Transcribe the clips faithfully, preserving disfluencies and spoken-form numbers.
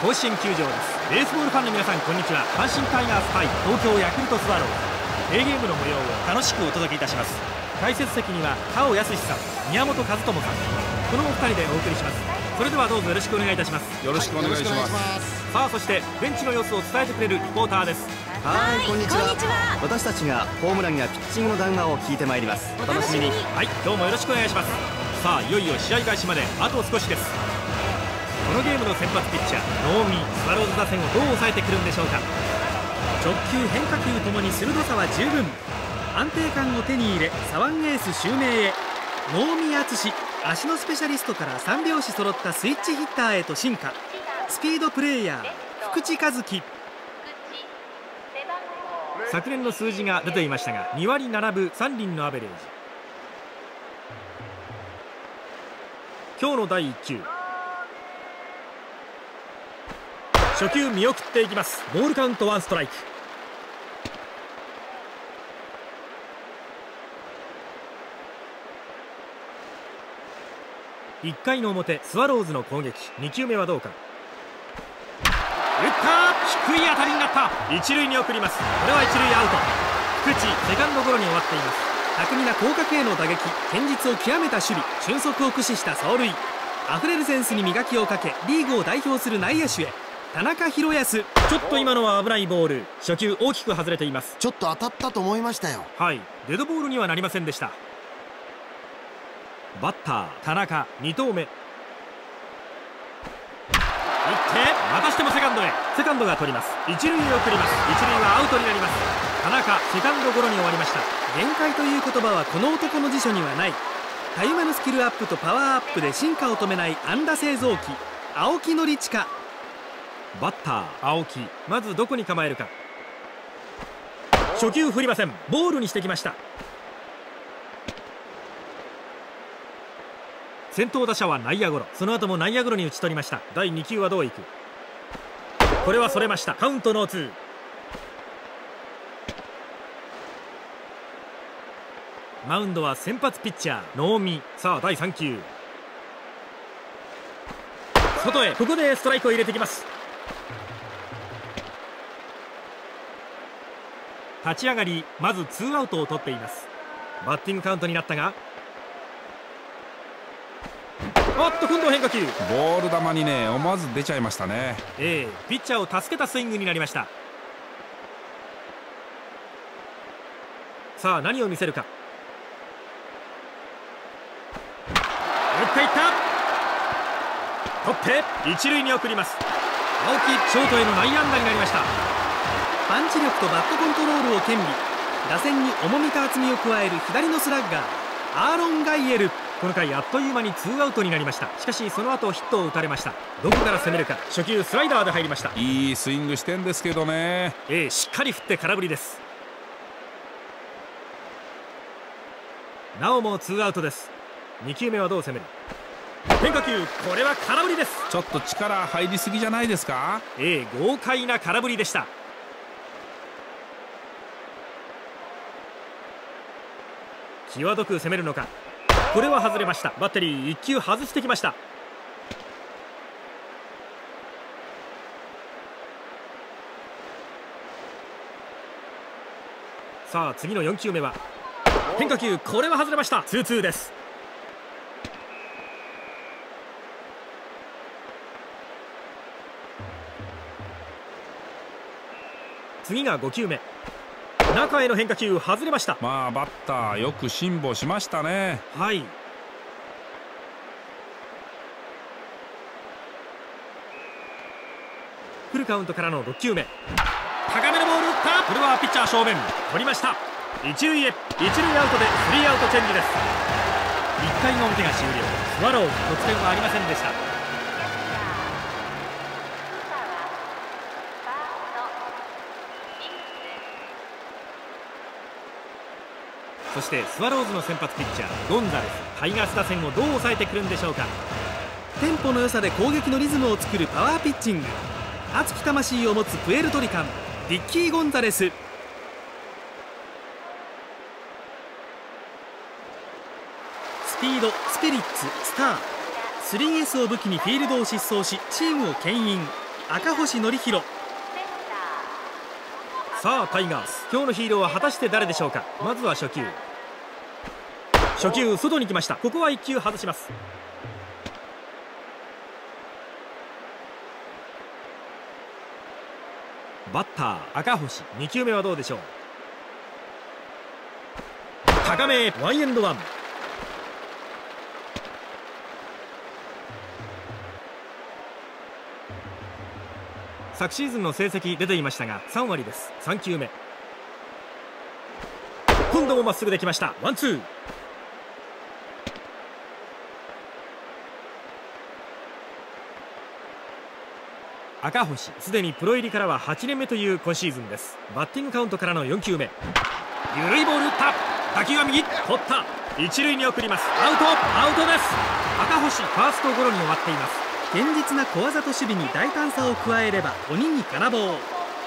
甲子園球場です。ベースボールファンの皆さん、こんにちは。阪神タイガース対東京ヤクルトスワローズ、デーゲームの模様を楽しくお届けいたします。解説席には田尾康さん、宮本和智さん、このお二人でお送りします。それではどうぞよろしくお願いいたします。よろしくお願いします。さあ、そしてベンチの様子を伝えてくれるリポーターです。はい、こんにちは。私たちがホームランやピッチングの談話を聞いてまいります。お楽しみに。はい、どうもよろしくお願いします。さあ、いよいよ試合開始まであと少しです。このゲームの先発ピッチャー能見、スワローズ打線をどう抑えてくるんでしょうか。直球、変化球ともに鋭さは十分。安定感を手に入れ、左腕エース襲名へ。能見篤、足のスペシャリストから三拍子揃ったスイッチヒッターへと進化。スピードプレーヤー福地和樹、昨年の数字が出ていましたが、に割並ぶさん厘のアベレージ。今日のだいいっ球、初球見送っていきます。ボールカウントワンストライク。いっかいの表、スワローズの攻撃。に球目はどうか。打った、低い当たりになった。一塁に送ります。これは一塁アウト。菊池、セカンドゴロに終わっています。巧みな広角への打撃、堅実を極めた守備、俊足を駆使した走塁、あふれるセンスに磨きをかけ、リーグを代表する内野手へ。田中裕康、ちょっと今のは危ないボール。初球大きく外れています。ちょっと当たったと思いましたよ。はい、デッドボールにはなりませんでした。バッター田中、に投目、打ってまたしてもセカンドへ。セカンドが取ります。一塁へ送ります。一塁はアウトになります。田中、セカンドゴロに終わりました。限界という言葉はこの男の辞書にはない。たゆまぬスキルアップとパワーアップで進化を止めない安打製造機、青木宣親。バッター青木、まずどこに構えるか。初球振りません。ボールにしてきました。先頭打者は内野ゴロ。その後も内野ゴロに打ち取りました。だいに球はどういく。これはそれました。カウントノーツー。マウンドは先発ピッチャー能見。さあ、だいさん球、外へ。ここでストライクを入れてきます。立ち上がり、まずツーアウトを取っています。バッティングカウントになったが、おっと、今度は変化球。ボール球にね、思わず出ちゃいましたね。ええ、ピッチャーを助けたスイングになりました。さあ、何を見せるか。打っていった。取って一塁に送ります。青木、ショートへの内野安打になりました。パンチ力とバットコントロールを兼備、打線に重みと厚みを加える左のスラッガーアーロン・ガイエル。この回あっという間にツーアウトになりました。しかしその後ヒットを打たれました。どこから攻めるか。初球スライダーで入りました。いいスイングしてんですけどね。ええ、しっかり振って空振りです。なおもツーアウトです。に球目はどう攻める。変化球、これは空振りです。ちょっと力入りすぎじゃないですか。ええ、豪快な空振りでした。際どく攻めるのか。これは外れました。バッテリーいっ球外してきました。さあ、次のよん球目は変化球、これは外れました。ツーツーです。次がご球目、中への変化球外れました。まあ、バッターよく辛抱しましたね。はい、フルカウントからのろく球目、高めのボール打った。これはピッチャー正面、取りました。一塁へ。一塁アウトでスリーアウトチェンジです。いっかいの表が終了。スワローズ得点はありませんでした。そしてスワローズの先発ピッチャーゴンザレス、タイガース打線をどう抑えてくるんでしょうか。テンポの良さで攻撃のリズムを作るパワーピッチング、熱き魂を持つプエルトリカンディッキー・ゴンザレス。スピード、スピリッツ、スター、 スリーエス を武器にフィールドを疾走しチームを牽引。赤星典弘。さあタイガース、今日のヒーローは果たして誰でしょうか。まずは初球初球外に来ました。ここはいっ球外します。バッター赤星、に球目はどうでしょう。高めワンエンドワン。昨シーズンの成績出ていましたがさん割です。さん球目、今度もまっすぐできました。ワンツー。赤星、すでにプロ入りからははちねんめという今シーズンです。バッティングカウントからのよん球目、緩いボール打った。打球は右、取った。一塁に送ります。アウト、アウトです。赤星、ファーストゴロに終わっています。堅実な小技と守備に大胆さを加えれば鬼に金棒。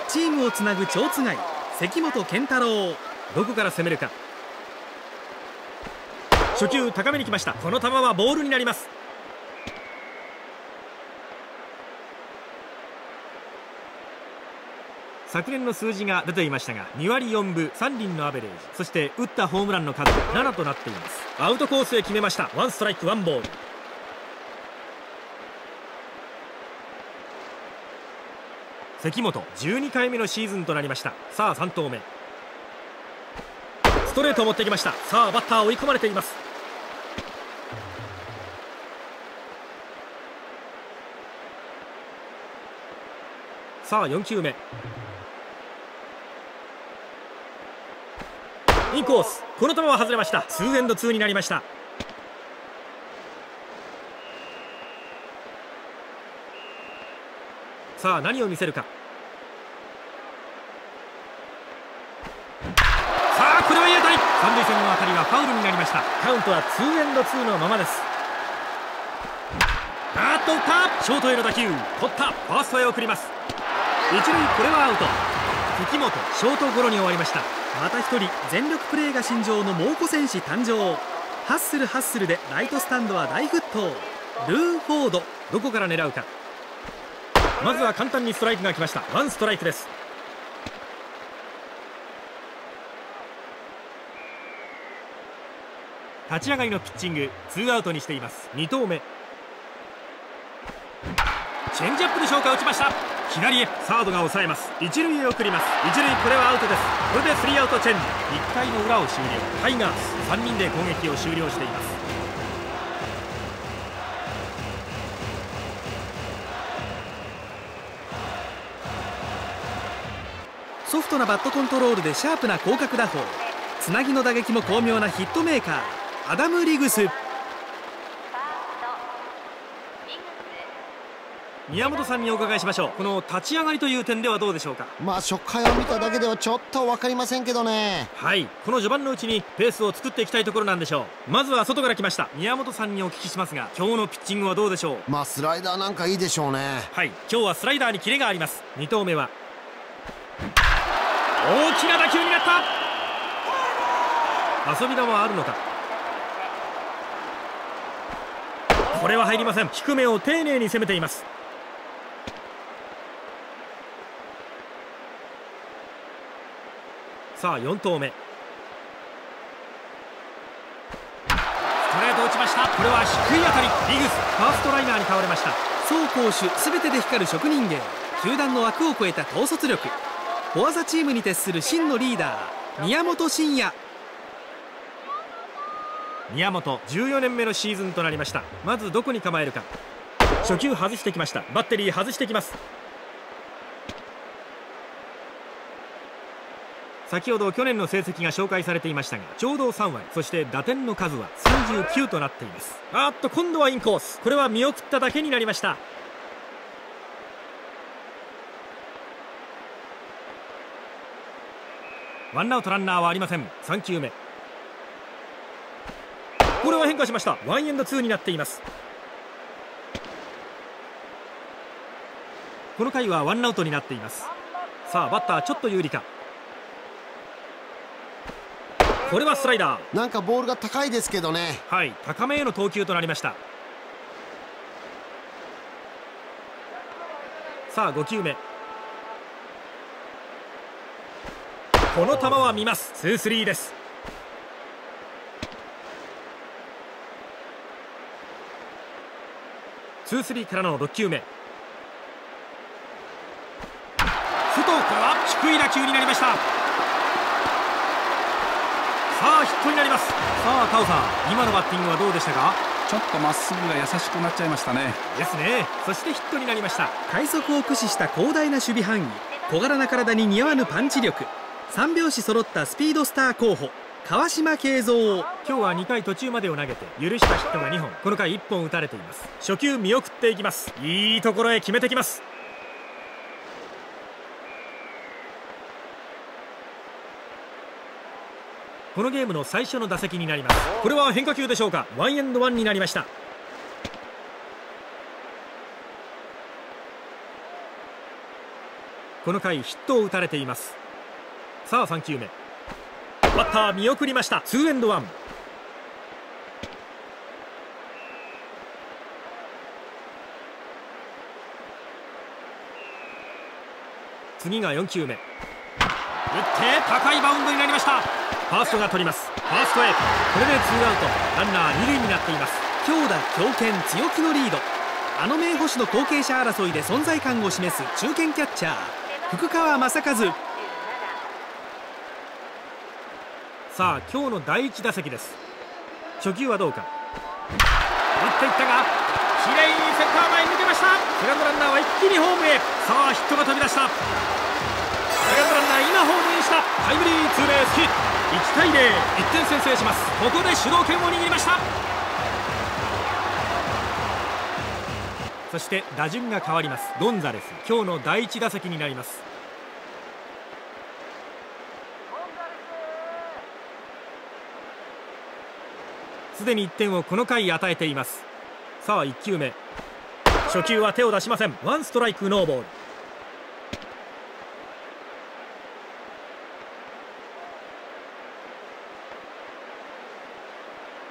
チームをつなぐ蝶番関本健太郎、どこから攻めるか。初球高めに来ました。この球はボールになります。昨年の数字が出ていましたがに割よんぶさん厘のアベレージ、そして打ったホームランの数ななとなっています。アウトコースへ決めました。ワンストライクワンボール。関本、じゅうにかいめのシーズンとなりました。さあさん投目、ストレートを持ってきました。さあバッター追い込まれています。さあよん球目、インコース、この球は外れました。ツーエンドツーになりました。さあ何を見せるか。さあこれはいい当たり。三塁線の当たりはファウルになりました。カウントはツーエンドツーのままです。あっと打った、ショートへの打球、取った。ファーストへ送ります。一塁、これはアウト。関本、ショートゴロに終わりました。またひとり全力プレーが身上の猛虎戦士誕生。ハッスルハッスルでライトスタンドは大沸騰。ルーフォード、どこから狙うか。まずは簡単にストライクが来ました。ワンストライクです。立ち上がりのピッチングツーアウトにしています。に投目、チェンジアップでしょうか、打ちました。左へ、サードが抑えます。一塁へ送ります。一塁、これはアウトです。これでスリーアウトチェンジ。いっかいの裏を終了。タイガースさんにんで攻撃を終了しています。ソフトなバットコントロールでシャープな広角打法、つなぎの打撃も巧妙なヒットメーカーアダム・リグス。宮本さんにお伺いしましょう。この立ち上がりという点ではどうでしょうか。まあ初回を見ただけではちょっと分かりませんけどね。はい、この序盤のうちにペースを作っていきたいところなんでしょう。まずは外から来ました宮本さんにお聞きしますが、今日のピッチングはどうでしょう。まあスライダーなんかいいでしょうね。はい、今日はスライダーにキレがあります。に投目は大きな打球になった。遊び球はあるのか。これは入りません。低めを丁寧に攻めています。さあよん投目、ストレート打ちました。これは低い当たり。リグス、ファーストライナーに倒れました。走攻守すべてで光る職人芸、球団の枠を超えた統率力、小技チームに徹する真のリーダー宮本慎也。宮本、じゅうよねんめのシーズンとなりました。まずどこに構えるか。初球外してきました。バッテリー外してきます。先ほど去年の成績が紹介されていましたが、ちょうどさん割、そして打点の数はさんじゅうきゅうとなっています。あっと今度はインコース、これは見送っただけになりました。ワンアウトランナーはありません。さん球目、これは変化しました。ワンエンドツーになっています。この回はワンアウトになっています。さあバッターちょっと有利か。これはスライダー、なんかボールが高いですけどね。はい、高めへの投球となりました。さあごきゅうめ、この球は見ます。ツースリーです。ツースリーからのろっきゅうめ、外から低い打球になりました。さあヒットになります。さあタオさん、今のバッティングはどうでしたか？ちょっとまっすぐが優しくなっちゃいましたね。ですね。そしてヒットになりました。快速を駆使した広大な守備範囲、小柄な体に似合わぬパンチ力、三拍子揃ったスピードスター候補、川島慶三。今日はにかい途中までを投げて許したヒットがにほん、この回いっぽん打たれています。初球見送っていきます。いいところへ決めてきます。このゲームの最初の打席になります。これは変化球でしょうか。ワンエンドワンになりました。この回ヒットを打たれています。さあさんきゅうめ、バッター見送りました。ツーエンドワン。次がよんきゅうめ、打って高いバウンドになりました。ファーストが取ります。ファーストへ、これでツーアウト、ランナー二塁になっています。強打強肩強気のリード、あの名捕手の後継者争いで存在感を示す中堅キャッチャー福川雅一。さあ今日のだいいち打席です。初球はどうか、打っていったがきれいにセンター前抜けました。セカンドランナーは一気にホームへ。さあヒットが飛び出した。セカンドランナー今ホームインした。タイムリーツーベースヒット、いちたいぜろ、いってん先制します。ここで主導権を握りました。そして打順が変わります。ゴンザレス、今日のだいいち打席になります。すでにいってんをこの回与えています。さあいっきゅうめ、初球は手を出しません。ワンストライクノーボール。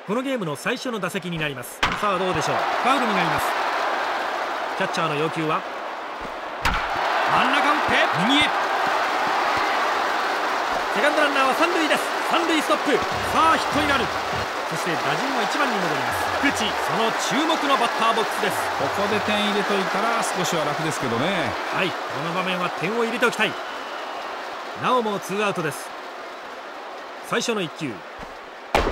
このゲームの最初の打席になります。さあどうでしょう。ファウルになります。キャッチャーの要求は真ん中打って右へ。セカンドランナーは三塁です。三塁ストップ。さあヒットになる。そして打順はいちばんに戻ります。菊池、その注目のバッターボックスです。ここで点入れといたら少しは楽ですけどね。はい、この場面は点を入れておきたい。なおもツーアウトです。最初のいっきゅう、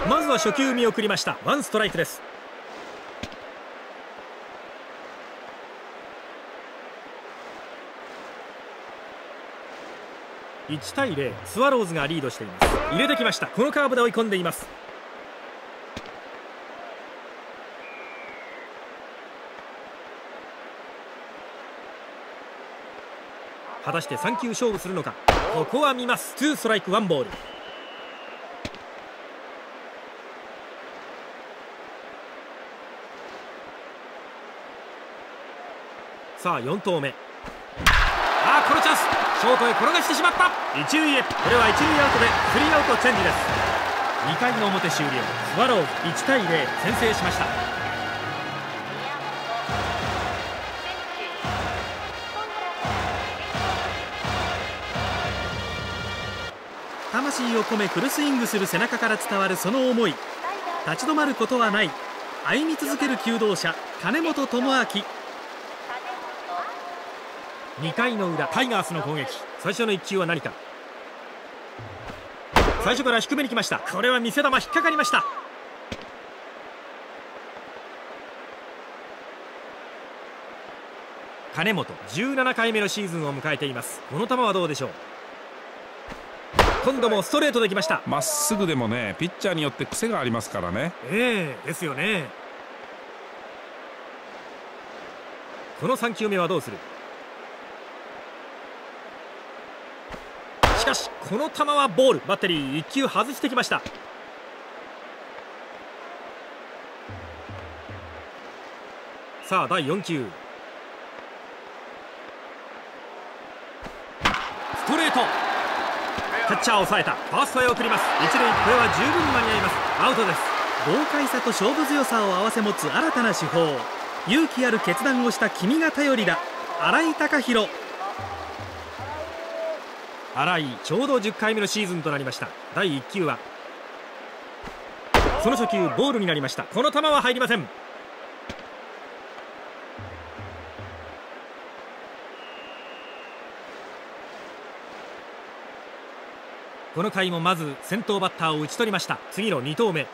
まずは初球見送りました。ワンストライクです。いちたいぜろ、スワローズがリードしています。入れてきました。このカーブで追い込んでいます。果たしてさん球勝負するのか。ここは見ます。ツーストライクワンボール。さあよん投目、ああこのチャンス、ショートへ転がしてしまった。一塁へ。これは一塁アウトでスリーアウトチェンジです。にかいの表終了。スワローズいちたいぜろ、先制しました。魂を込めフルスイングする背中から伝わるその思い、立ち止まることはない、歩み続ける求道者金本智明。にかいの裏、タイガースの攻撃。最初のいっ球は何か。最初から低めに来ました。これは見せ球引っかかりました。金本じゅうななかいめのシーズンを迎えています。この球はどうでしょう。今度もストレートできました。まっすぐでもね、ピッチャーによって癖がありますからね。ええ、ですよね。このさん球目はどうする。しかしこの球はボール。バッテリーいっ球外してきました。さあだいよん球、ストレート、キャッチャーを抑えた。ファーストへ送ります。一塁、これは十分間に合います。アウトです。豪快さと勝負強さを併せ持つ新たな手法、勇気ある決断をした君が頼りだ。荒井貴弘。荒井、ちょうどじゅっかいめのシーズンとなりました。だいいっ球はその初球ボールになりました。この球は入りません。この回もまず先頭バッターを打ち取りました。次のに投目、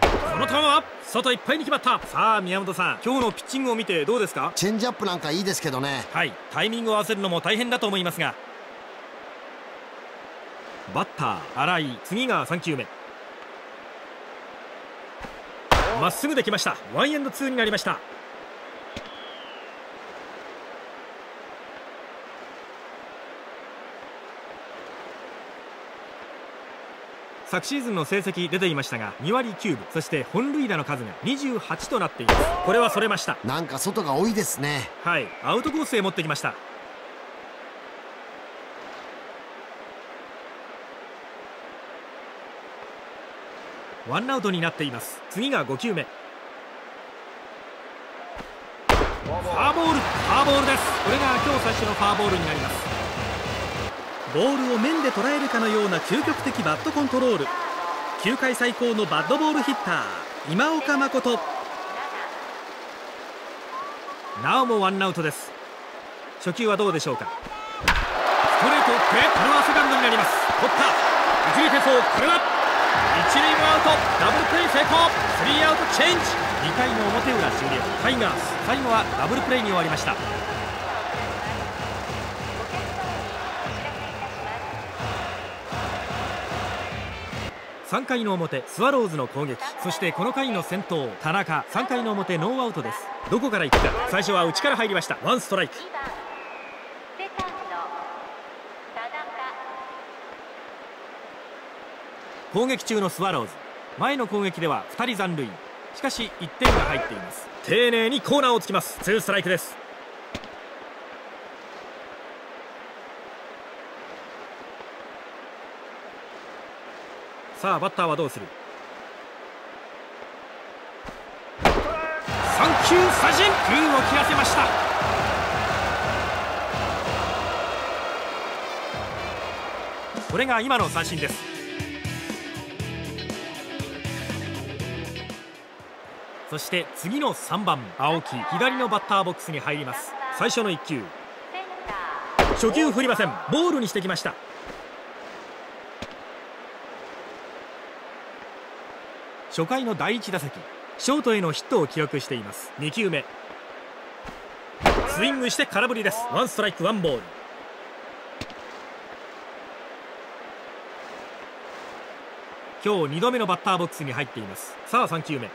この球は外いっぱいに決まった。さあ宮本さん、今日のピッチングを見てどうですか？チェンジアップなんかいいですけどね。はい、タイミングを合わせるのも大変だと思いますが、バッター荒井、次がさん球目、まっすぐできました。ワンエンドツーになりました。昨シーズンの成績出ていましたが、にわりきゅうぶ、そして本塁打の数がにじゅうはちとなっています。これはそれました。なんか外が多いですね。はい、アウトコースへ持ってきました。ワンアウトになっています。次がご球目、ファーボール、ファーボールです。これが今日最初のファーボールになります。ボールを面で捉えるかのような究極的バットコントロール。球界最高のバッドボールヒッター、今岡誠。なおもワンアウトです。初球はどうでしょうか。ストレートを打って、これはセカンドになります。取った一塁手走、これは一塁もアウト。ダブルプレー成功、スリーアウトチェンジ。にかいの表裏終了。タイガース最後はダブルプレーに終わりました。さんかいの表、スワローズの攻撃。そしてこの回の先頭田中、さんかいの表ノーアウトです。どこから行くか。最初は内から入りました。ワンストライク。攻撃中のスワローズ、前の攻撃ではふたり残塁、しかしいってんが入っています。丁寧にコーナーをつきます。ツーストライクです。さあバッターはどうする？さん球三振、空を切らせました。これが今の三振です。そして次のさんばん青木、左のバッターボックスに入ります。最初のいっ球、初球振りません。ボールにしてきました。初回のだいいち打席、ショートへのヒットを記録しています。に球目、スイングして空振りです。ワンストライクワンボール。今日にどめのバッターボックスに入っています。さあさん球目、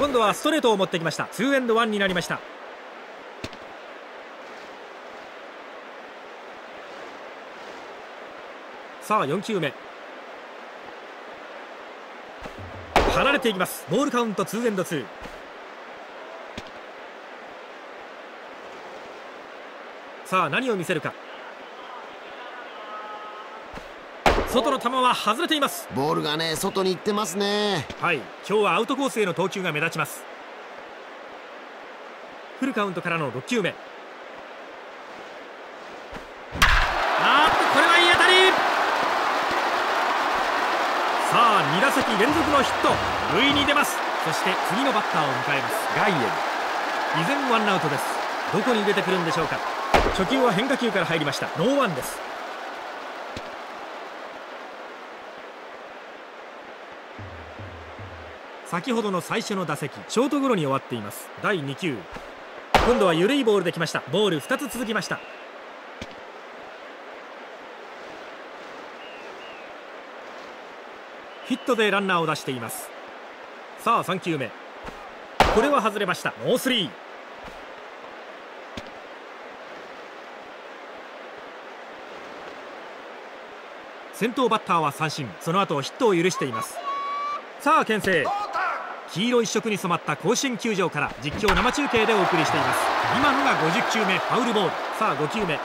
今度はストレートを持ってきました。ツーエンドワンになりました。さあよん球目、離れていきます。ボールカウントツーエンドツー。さあ何を見せるか。外の球は外れています。ボールがね、外に行ってますね。はい、今日はアウトコースへの投球が目立ちます。フルカウントからのろく球目、あーっとこれはいい当たり。さあに打席連続のヒット、塁に出ます。そして次のバッターを迎えます。外野、依然ワンアウトです。どこに出てくるんでしょうか。初球は変化球から入りました。ノーワンです。先ほどの最初の打席、ショートゴロに終わっています。だいに球、今度は緩いボールできました。ボールふたつ続きました。ヒットでランナーを出しています。さあさん球目、これは外れました。ノースリー。先頭バッターは三振、その後ヒットを許しています。さあ牽制、黄色一色に染まった甲子園球場から実況生中継でお送りしています。今のがごじゅう球目、ファウルボール。さあご球目、こ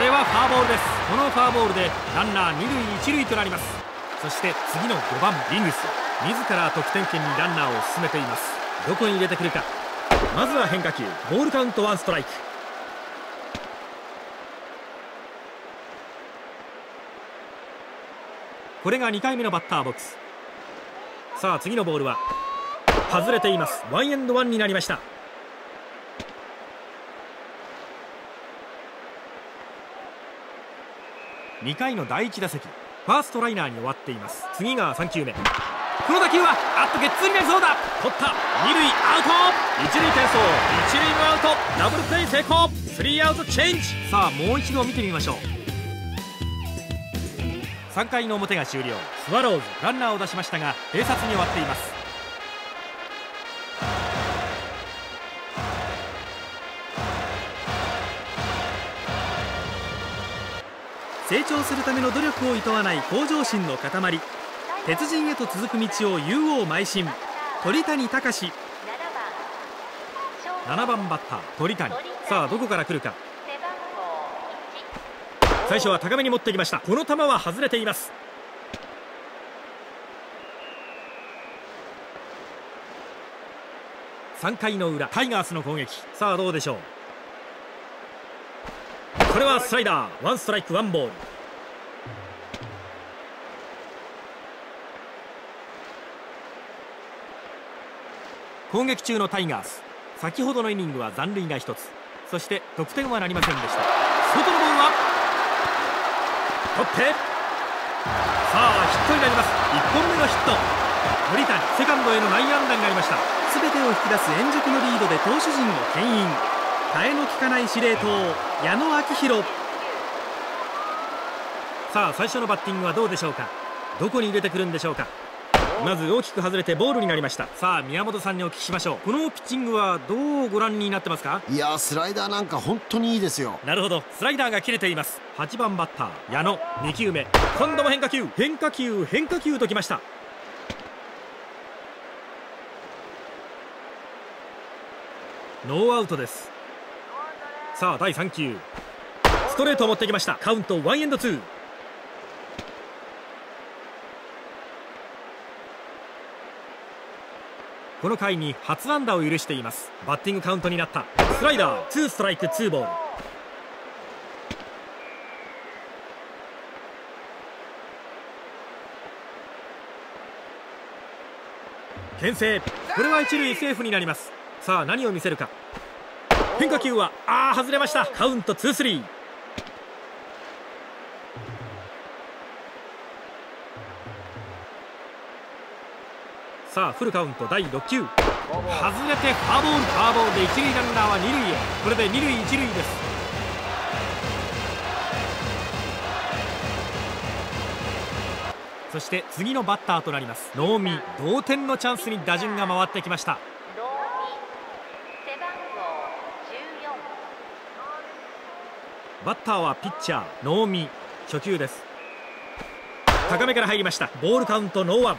れはファーボールです。このファーボールでランナーに塁いち塁となります。そして次のごばんリングス、自ら得点圏にランナーを進めています。どこに入れてくるか。まずは変化球、ボールカウントワンストライク。これがにかいめのバッターボックス。さあ次のボールは外れています。ワンエンドワンになりました。にかいのだいいち打席、ファーストライナーに終わっています。次がさんきゅうめ、この打球はあっとゲッツーになりそうだ。取った。に塁アウト、いち塁転送、いち塁もアウト、ダブルプレイ成功、スリーアウトチェンジ。さあもう一度見てみましょう。さんかいの表が終了。スワローズランナーを出しましたが併殺に終わっています。成長するための努力をいとわない向上心の塊、鉄人へと続く道を勇往邁進、鳥谷敬。ななばんバッター鳥谷、さあどこから来るか。最初は高めに持ってきました。この球は外れています。さんかいの裏、タイガースの攻撃。さあどうでしょう。これはスライダー、ワンストライクワンボール。攻撃中のタイガース、先ほどのイニングは残塁がひとつ、そして得点はなりませんでした。外のボールは取って、さあヒットになります。いっぽんめのヒット。鳥谷、セカンドへの内野安打になりました。全てを引き出す円熟のリードで投手陣を牽引。替えの利かない司令塔矢野顕弘。さあ最初のバッティングはどうでしょうか。どこに入れてくるんでしょうか。まず大きく外れてボールになりました。さあ宮本さんにお聞きしましょう。このピッチングはどうご覧になってますか。いやー、スライダーなんか本当にいいですよ。なるほど、スライダーが切れています。はちばんバッター矢野、にきゅうめ、今度も変化球、変化球、変化球ときました。ノーアウトです。さあだいさん球、ストレートを持ってきました。カウントワンエンドツー。この回に初安打を許しています。バッティングカウントになった。スライダー、ツーストライクツーボール。牽制、これは一塁セーフになります。さあ何を見せるか。変化球はあー外れました。カウントツースリー。さあフルカウントだいろく球、外れてフォアボール。フォアボールで一塁ランナーは二塁へ。これで二塁一塁です。そして次のバッターとなります。能見、同点のチャンスに打順が回ってきました。バッターはピッチャー能見。初球です。高めから入りました。ボールカウントノーワン。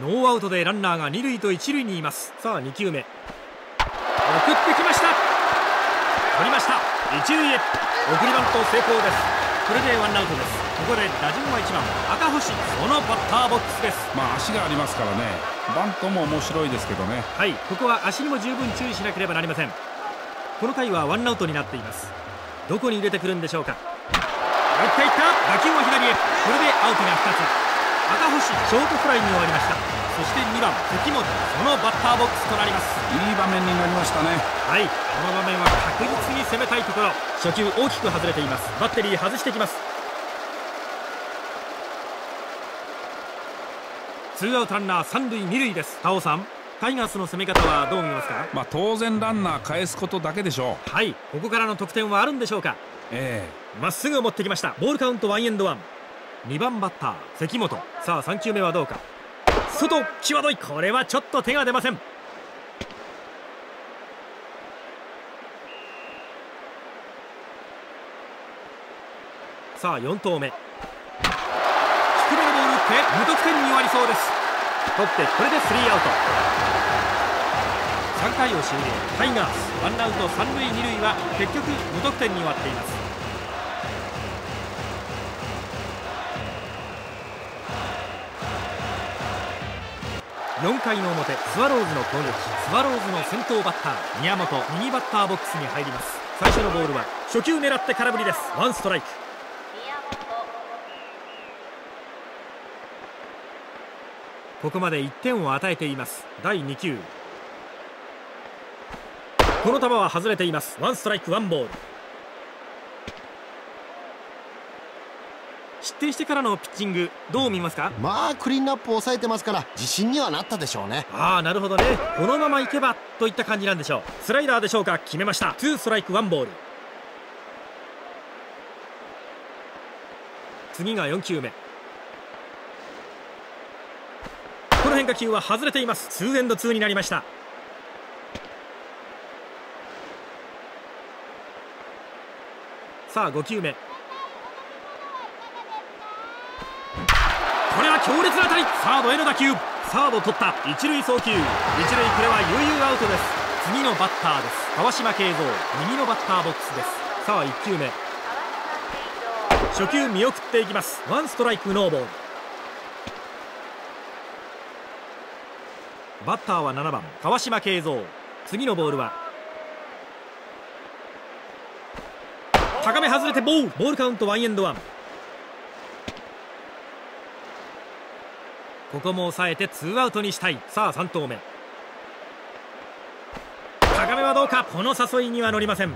ノーアウトでランナーが二塁と一塁にいます。さあに球目、送ってきました。取りました。一塁へ。送りバント成功です。これでワンアウトです。ここで打順はいちばん赤星、そのバッターボックスです。まあ足がありますからね、バントも面白いですけどね。はい、ここは足にも十分注意しなければなりません。この回はワンアウトになっています。どこに入れてくるんでしょうか。打っていった。打球は左へ。これでアウトがふたつ。赤星、ショートフライに終わりました。そしてにばん関本、そのバッターボックスとなります。いい場面になりましたね。はい、この場面は確実に攻めたいところ。初球大きく外れています。バッテリー外してきます。ツーアウトランナー三塁二塁です。田尾さん、タイガースの攻め方はどう見ますか。まあ当然ランナー返すことだけでしょう。はい、ここからの得点はあるんでしょうか。ええー、まっすぐを持ってきました。ボールカウントワンエンドワン。にばんバッター関本。さあさん球目はどうか。外、際どい。これはちょっと手が出ません。さあよん投目、低めのボール打って無得点に終わりそうです。取ってこれでスリーアウト。さんかいを終了。タイガースワンアウト三塁二塁は結局無得点に終わっています。よんかいの表、スワローズの攻撃。スワローズの先頭バッター宮本、右バッターボックスに入ります。最初のボールは初球狙って空振りです。ワンストライク。ここまでいってんを与えています。だいに球、この球は外れています。ワンストライクワンボール。失点してからのピッチングどう見ますか？まあクリーンナップを抑えてますから自信にはなったでしょうね。ああなるほどね、このままいけばといった感じなんでしょう。スライダーでしょうか、決めました。ツーストライクワンボール。次がよん球目、この変化球は外れています。ツーエンドツーになりました。さあご球目、これは強烈な当たり。サードへの打球、サード取った。一塁送球、一塁、これは悠々アウトです。次のバッターです。川島慶三、右のバッターボックスです。さあいち球目、初球見送っていきます。ワンストライクノーボール。バッターはななばん川島慶三。次のボールは高め外れてボール。ボールカウントワンエンドワン。ここも抑えてツーアウトにしたい。さあさん投目、高めはどうか。この誘いには乗りません。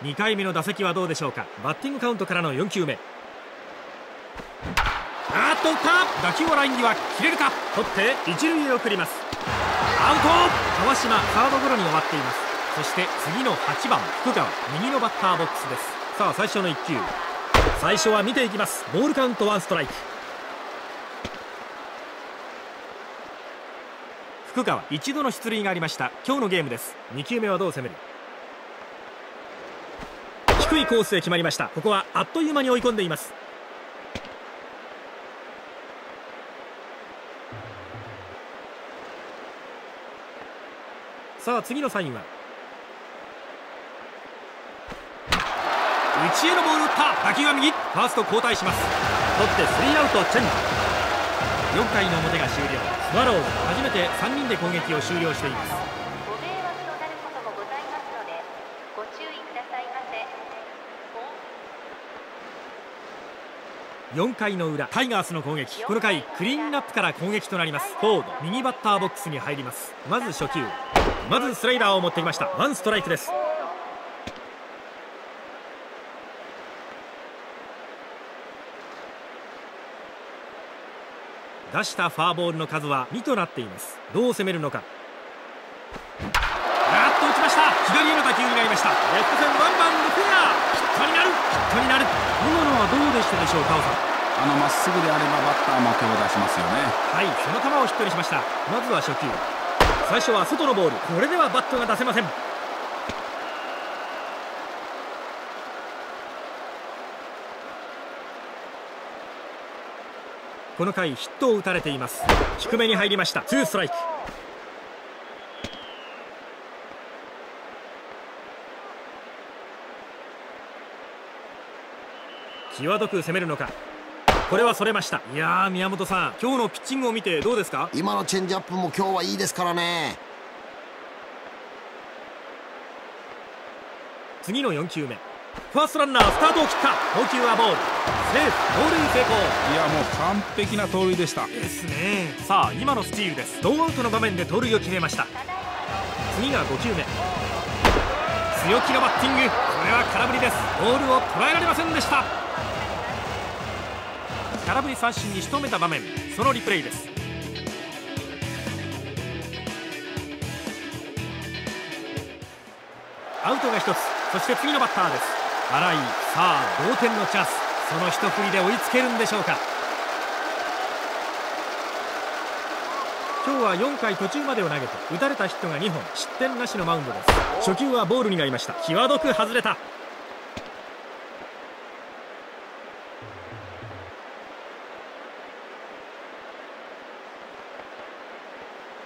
にかいめの打席はどうでしょうか。バッティングカウントからのよん球目、あっと打った。打球はライン際、切れるか。取って一塁へ送ります。アウト。川島サードゴロに終わっています。そして次のはちばん福川、右のバッターボックスです。さあ最初のいっ球、最初は見ていきます。ボールカウントワンストライク。福川一度の出塁がありました。今日のゲームです。に球目はどう攻める。低いコースへ決まりました。ここはあっという間に追い込んでいます。さあ次のサインは内へのボール打った。打球は右、ファースト交代します。取ってスリーアウトチェンジ。よんかいの表が終了。スワローズ初めてさんにんで攻撃を終了しています。ご迷惑となることもございますのでご注意くださいませ。よんかいの裏タイガースの攻撃。この回クリーンナップから攻撃となります。フォード、右バッターボックスに入ります。まず初球、まずスライダーを持ってきました。ワンストライクです。出したフォアボールの数はにとなっています。どう攻めるのか。やっと打ちました。左への打球になりました。レフト線ワンバウンドフェア、ヒットになる、ヒットになる。今のはどうでしたでしょうか。あのまっすぐであればバッターも手を出しますよね。はい、その球をヒットにしました。まずは初球、最初は外のボール。これではバットが出せません。この回ヒットを打たれています。低めに入りました。ツーストライク。際どく攻めるのか。これはそれました。いやー宮本さん、今日のピッチングを見てどうですか。今のチェンジアップも今日はいいですからね。次のよん球目、ファーストランナースタートを切った。投球はボール、セーフ、盗塁成功。いやもう完璧な盗塁でしたですね。さあ今のスチールです。ノーアウトの場面で盗塁を決めました。次がご球目、強気のバッティング、これは空振りです。ボールを捉えられませんでした。空振り三振に仕留めた場面、そのリプレイです。アウトがひとつ。そして次のバッターです。新井、さあ同点のチャンス。その一振りで追いつけるんでしょうか。今日はよんかい途中までを投げて打たれたヒットがにほん、失点なしのマウンドです。初球はボールになりました。際どく外れた。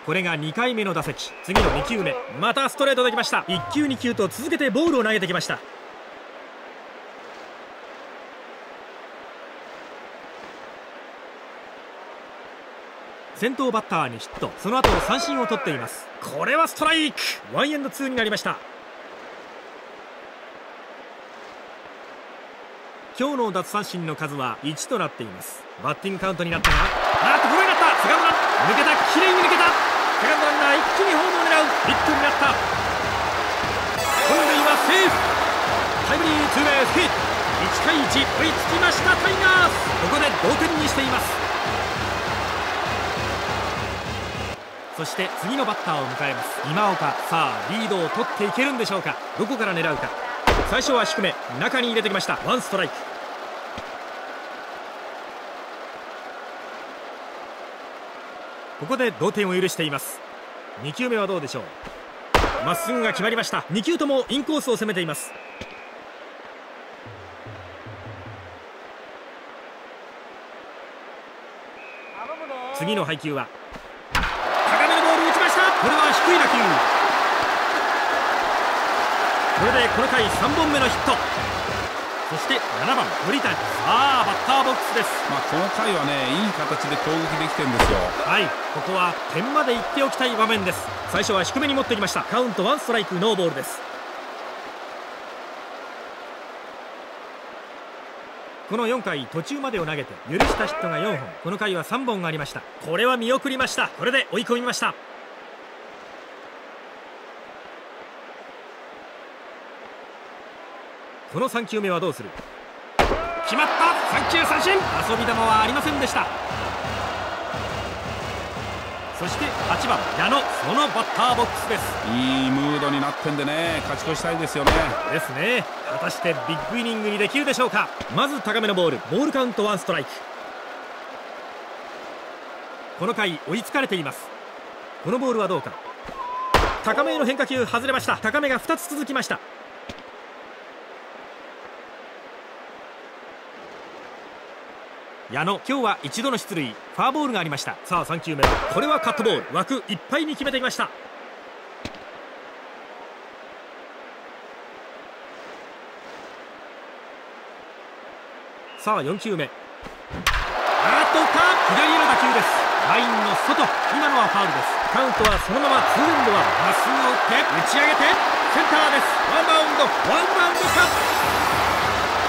これがにかいめの打席。次のに球目、またストレートできました。いっ球に球と続けてボールを投げてきました。先頭バッターにヒット、その後三振を取っています。これはストライク、ワンエンドツーになりました。今日の奪三振の数はいちとなっています。バッティングカウントになったが、あっとフライになった。セカンドランナー抜けた、きれいに抜けた。セカンドランナー一気にホームを狙う、ヒットになった。本塁はセーフ、タイムリーツーベースヒット。いち対いち、追いつきましたタイガース。ここで同点にしています。そして次のバッターを迎えます今岡。さあリードを取っていけるんでしょうか。どこから狙うか。最初は低め、中に入れてきました。ワンストライク。ここで同点を許しています。に球目はどうでしょう。まっすぐが決まりました。に球ともインコースを攻めています。次の配球は高めのボールを打ちました。これは低い打球。これでこの回さんぼんめのヒット。そしてななばん鳥谷。さあバッターボックスです。まあこの回はね、いい形で攻撃できてるんですよ。はい、ここは点までいっておきたい場面です。最初は低めに持ってきました。カウントワンストライクノーボールです。このよんかい途中までを投げて許したヒットがよんほん、この回はさんぼんありました。これは見送りました。これで追い込みました。このさん球目はどうする。決まった。さん球三振、遊び球はありませんでした。そしてはちばん矢野、そのバッターボックスです。いいムードになってんでね、勝ち越したいですよね。ですね。果たしてビッグイニングにできるでしょうか。まず高めのボール、ボールカウントワンストライク。この回追いつかれています。このボールはどうか。高めの変化球外れました。高めがふたつ続きました。矢野、今日は一度の出塁、フォアボールがありました。さあさん球目、これはカットボール、枠いっぱいに決めていました。さあよん球目、あっとか、左への打球です。ラインの外、今のはファウルです。カウントはそのままツーエンドワン、まっすぐを打って打ち上げてセンターです。ワンバウンド、ワンバウンドか、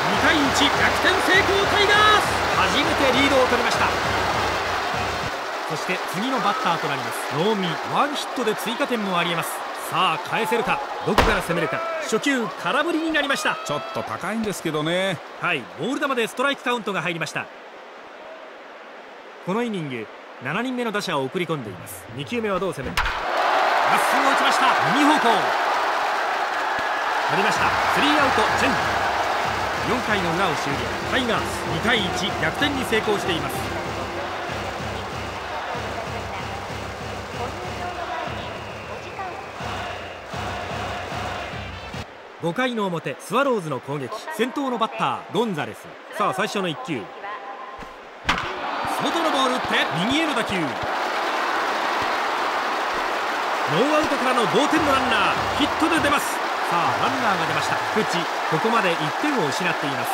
にたいいち、逆転成功タイガース。初めてリードを取りました。そして次のバッターとなります能見。ワンヒットで追加点もありえます。さあ返せるか、どこから攻めるか。初球空振りになりました。ちょっと高いんですけどね。はい、ボール球でストライクカウントが入りました。このイニングしちにんめの打者を送り込んでいます。に球目はどう攻める。まっすぐ打ちました。右方向取りました。スリーアウトチェンジ。よんかいの裏を終了。タイガースにたいいち、逆転に成功しています。ごかいの表、スワローズの攻撃。先頭のバッターゴンザレス。さあ最初のいっ球、外のボール打って右への打球。ノーアウトからの同点のランナー、ヒットで出ます。さあランナーが出ました。菊池、ここまでいってんを失っています。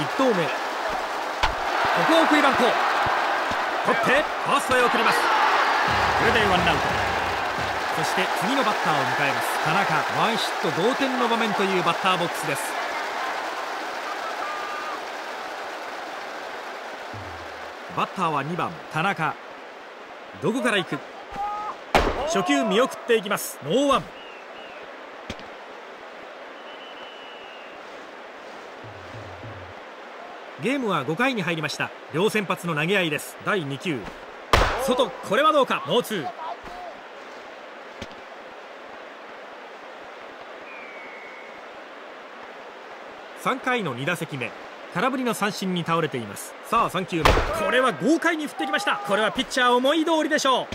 いち投目、ここを送りバント取ってファーストへ送ります。これでワンアウト。そして次のバッターを迎えます田中。ワンヒット同点の場面というバッターボックスです。バッターはにばん田中。どこから行く。初球見送っていきます。ノーワン。ゲームはごかいに入りました。両先発の投げ合いです。だいに球外、これはどうか。ノーツー。さんかいのに打席目、空振りの三振に倒れています。さあさん球目、これは豪快に振ってきました。これはピッチャー思い通りでしょ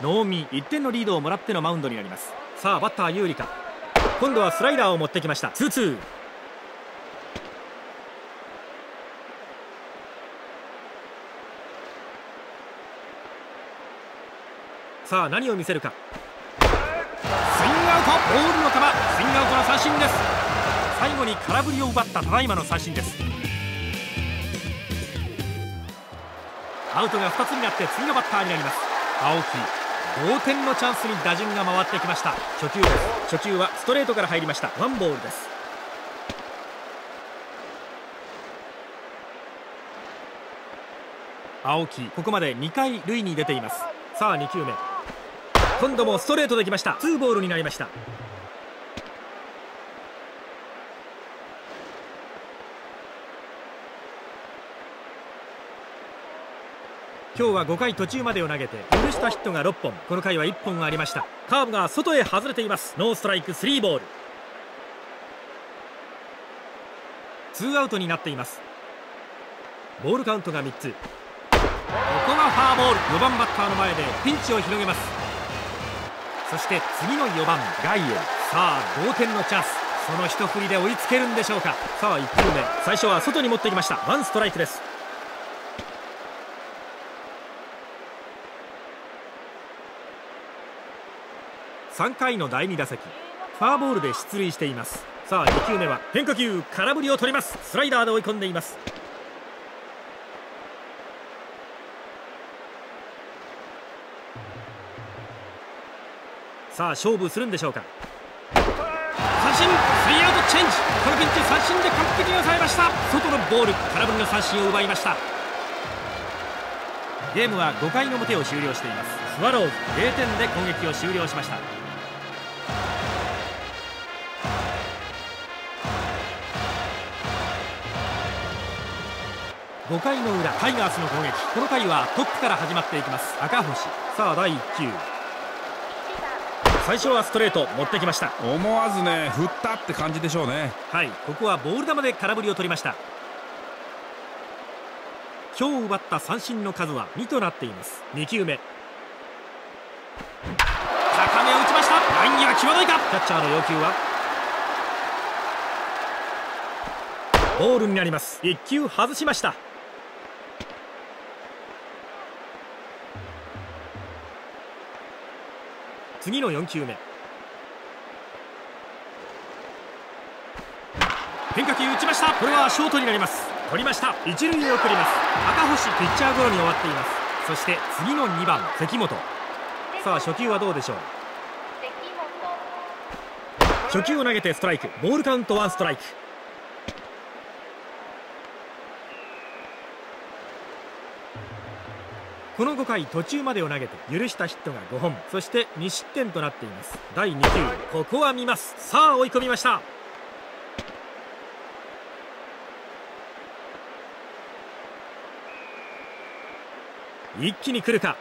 う。能見、いってんのリードをもらってのマウンドになります。さあバッター有利か。今度はスライダーを持ってきました。ツーツー。さあ何を見せるか。スイングアウト、ボールの球、スイングアウトの三振です。最後に空振りを奪ったただいまの三振です。アウトがふたつになって次のバッターになります。青木、同点のチャンスに打順が回ってきました。初球です。初球はストレートから入りました。ワンボールです。青木、ここまでにかい塁に出ています。さあにきゅうめ、今度もストレートできました。ツーボールになりました。今日はごかい途中までを投げて許したヒットがろっぽん、この回はいっぽんありました。カーブが外へ外れています。ノーストライクスリーボール、ツーアウトになっています。ボールカウントがみっつ。ここがファーボール。よんばんバッターの前でピンチを広げます。そして次のよんばん外野。さあ同点のチャンス、その一振りで追いつけるんでしょうか。さあいっきゅうめ、最初は外に持ってきました。ワンストライクです。さんかいのだいに打席、ファーボールで出塁しています。さあにきゅうめは変化球、空振りを取ります。スライダーで追い込んでいます。さあ勝負するんでしょうか。三振、スリーアウトチェンジ。このピンチ三振で完璧に抑えました。外のボール、空振りの三振を奪いました。ゲームはごかいの表を終了しています。スワローズぜろてんで攻撃を終了しました。ごかいの裏、タイガースの攻撃、この回はトップから始まっていきます。赤星、さあだいいっきゅう球、最初はストレート持ってきました。思わずね、振ったって感じでしょうね。はい、ここはボール球で空振りを取りました。今日奪った三振の数はにとなっています。にきゅうめ、高めを打ちました。ライン際際どいか。キャッチャーの要求はボールになります。いっきゅう外しました。次のよんきゅうめ、変化球打ちました。これはショートになります。取りました。一塁へ送ります。赤星、ピッチャーゴロに終わっています。そして次のにばん関本、さあ初球はどうでしょう。初球を投げてストライク、ボールカウントワンストライク。このごかい途中までを投げて許したヒットがごほん、そしてに失点となっています。だいに球、ここは見ます。さあ追い込みました。一気に来るか。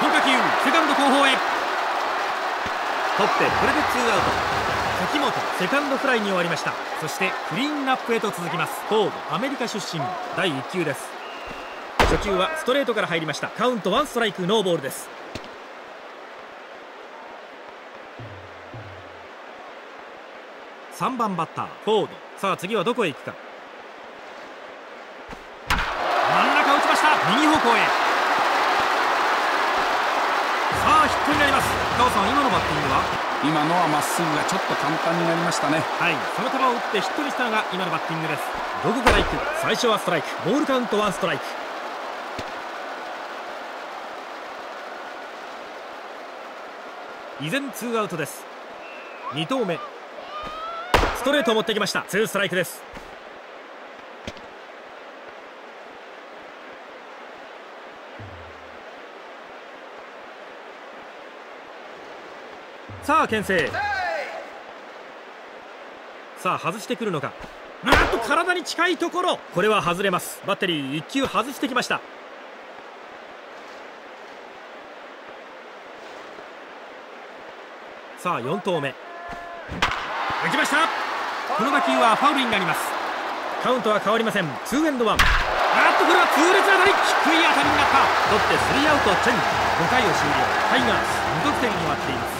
変化球、セカンド後方へ取って、これでツーアウト。秋元、セカンドフライに終わりました。そしてクリーンナップへと続きます。東部アメリカ出身、だいいっ球です。初球はストレートから入りました。カウントワンストライクノーボールです。さんばんバッターフォード、さあ次はどこへ行くか。真ん中打ちました。右方向へ、さあヒットになります。高尾さん、今のバッティングは今のはまっすぐがちょっと簡単になりましたね。はい、その球を打ってヒットにしたのが今のバッティングです。どこから行く。最初はストライク、ボールカウントワンストライク。依然ツーアウトです。に投目、ストレートを持ってきました。ツーストライクです。さあ牽制、さあ外してくるのか。なんと体に近いところ、これは外れます。バッテリーいっ球外してきました。さあよん投目、打ちました。この打球はファウルになります。カウントは変わりません。ツーエンドワン。あっと、これは痛烈な当たり、低い当たりになった。ロッテスリーアウトチェンジ。ごかいを終了。タイガースに得点に終わっています。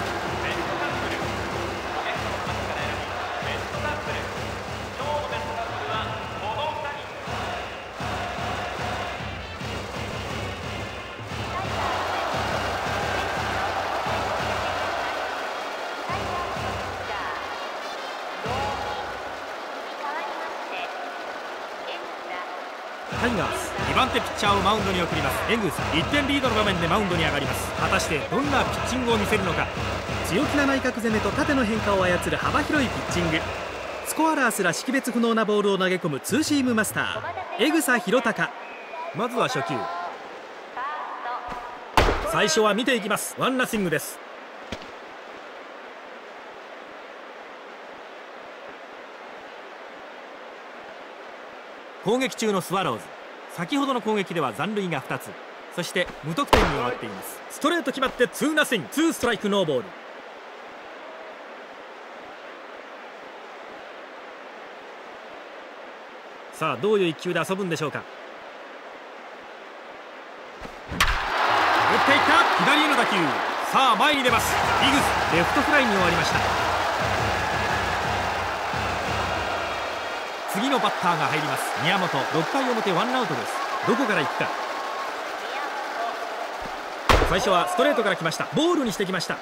イナーズ、にばん手ピッチャーをマウンドに送ります。エングスいってんリードの場面でマウンドに上がります。果たしてどんなピッチングを見せるのか。強気な内角攻めと縦の変化を操る幅広いピッチング、スコアラーすら識別不能なボールを投げ込むツーシームマスター、江草弘隆。まずは初球、最初は見ていきます。ワンナッシングです。攻撃中のスワローズ、先ほどの攻撃では残塁がふたつ、そして無得点に終わっています。ストレート決まってツーナッシング、ツーストライクノーボール。さあどういういっ球で遊ぶんでしょうか。打っていった左への打球、さあ前に出ます。イグスレフトフライに終わりました。次のバッターが入ります。宮本、ろっかい表ワンアウトです。どこから行くか。最初はストレートから来ました。ボールにしてきました。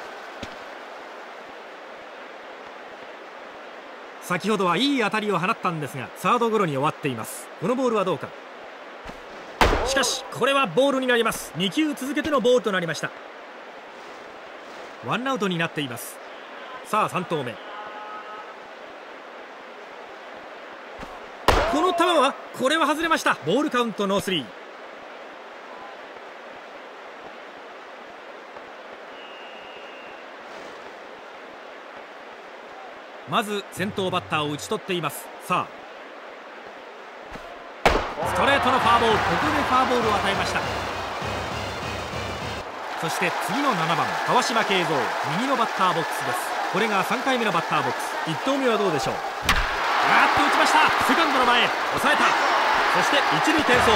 先ほどはいい当たりを放ったんですが、サードゴロに終わっています。このボールはどうか。しかしこれはボールになります。に球続けてのボールとなりました。ワンアウトになっています。さあさん投目、この球はこれは外れました。ボールカウントノースリー。まず先頭バッターを打ち取っています。さあストレートのファーボール、ここでファーボールを与えました。そして次のななばん川島慶三、右のバッターボックスです。これがさんかいめのバッターボックス。いっ投目はどうでしょう。あっと打ちました。セカンドの前、抑えた。そして一塁転送。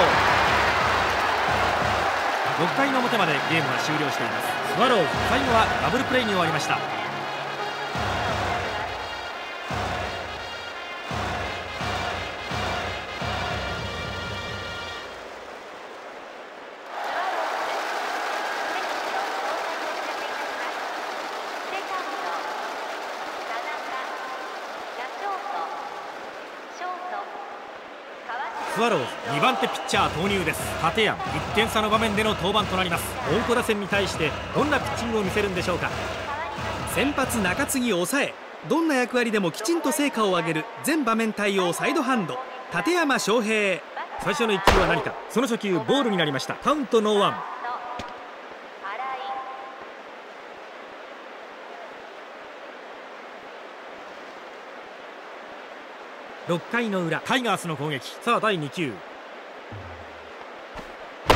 ろっかいの表までゲームは終了しています。スワローズ、最後はダブルプレーに終わりました。スワローズ、にばん手ピッチャー投入です。立山、いってん差の場面での登板となります。猛虎打線に対してどんなピッチングを見せるんでしょうか。先発中継ぎ抑え、どんな役割でもきちんと成果を上げる全場面対応サイドハンド、立山翔平。最初のいっ球は何か。その初球ボールになりました。カウントノーワン。ろっかいの裏、タイガースの攻撃。さあだいに球、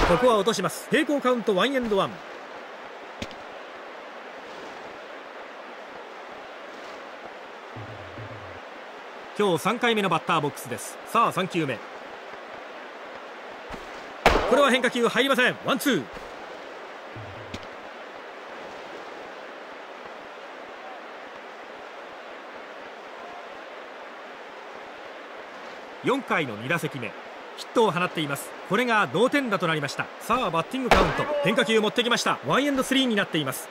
ここは落とします。平行カウントワンエンドワン。今日さんかいめのバッターボックスです。さあさん球目、これは変化球入りません。ワンツー。よんかいのに打席目、ヒットを放っています。これが同点打となりました。さあバッティングカウント、変化球を持ってきました。ワンエンドスリーになっています。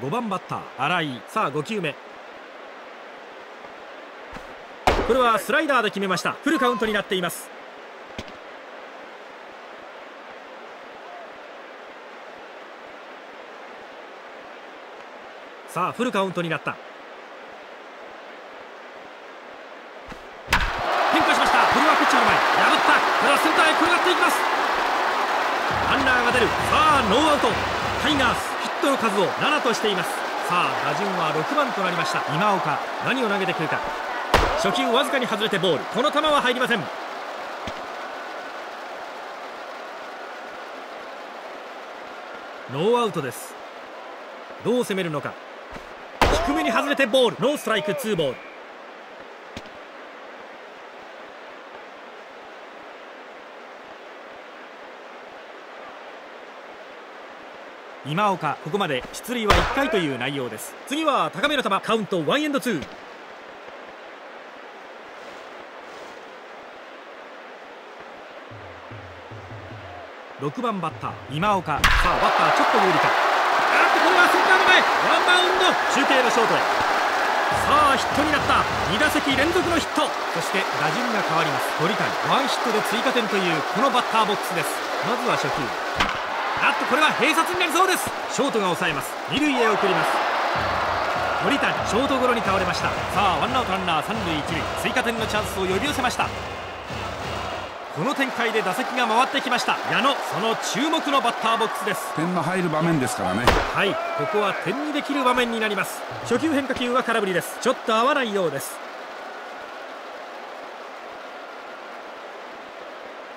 ごばんバッター新井。さあご球目、これはスライダーで決めました。フルカウントになっています。さあフルカウントになった。変化しました。これはピッチャーの前、破った。これはセンターへ転がっていきます。ランナーが出る。さあノーアウト。タイガース、ヒットの数をななとしています。さあ打順はろくばんとなりました。今岡、何を投げてくるか。初球わずかに外れてボール、この球は入りません。ノーアウトです。どう攻めるのか。低めに外れてボール、ノーストライクツーボール。今岡、ここまで出塁はいっかいという内容です。次は高めの球、カウントワンエンドツー。ろくばんバッター今岡。さあバッターちょっと有利か。あっとこれはーセカンドへワンバウンド、中継のショートへ。さあヒットになった。に打席連続のヒット。そして打順が変わります。鳥谷ワンヒットで追加点というこのバッターボックスです。まずは初球、あっとこれは併殺になりそうです。ショートが抑えます。二塁へ送ります。鳥谷ショートゴロに倒れました。さあワンアウトランナー三塁一塁、追加点のチャンスを呼び寄せました。この展開で打席が回ってきました。矢野、その注目のバッターボックスです。点の入る場面ですからね。はい、ここは点にできる場面になります。初球変化球は空振りです。ちょっと合わないようです。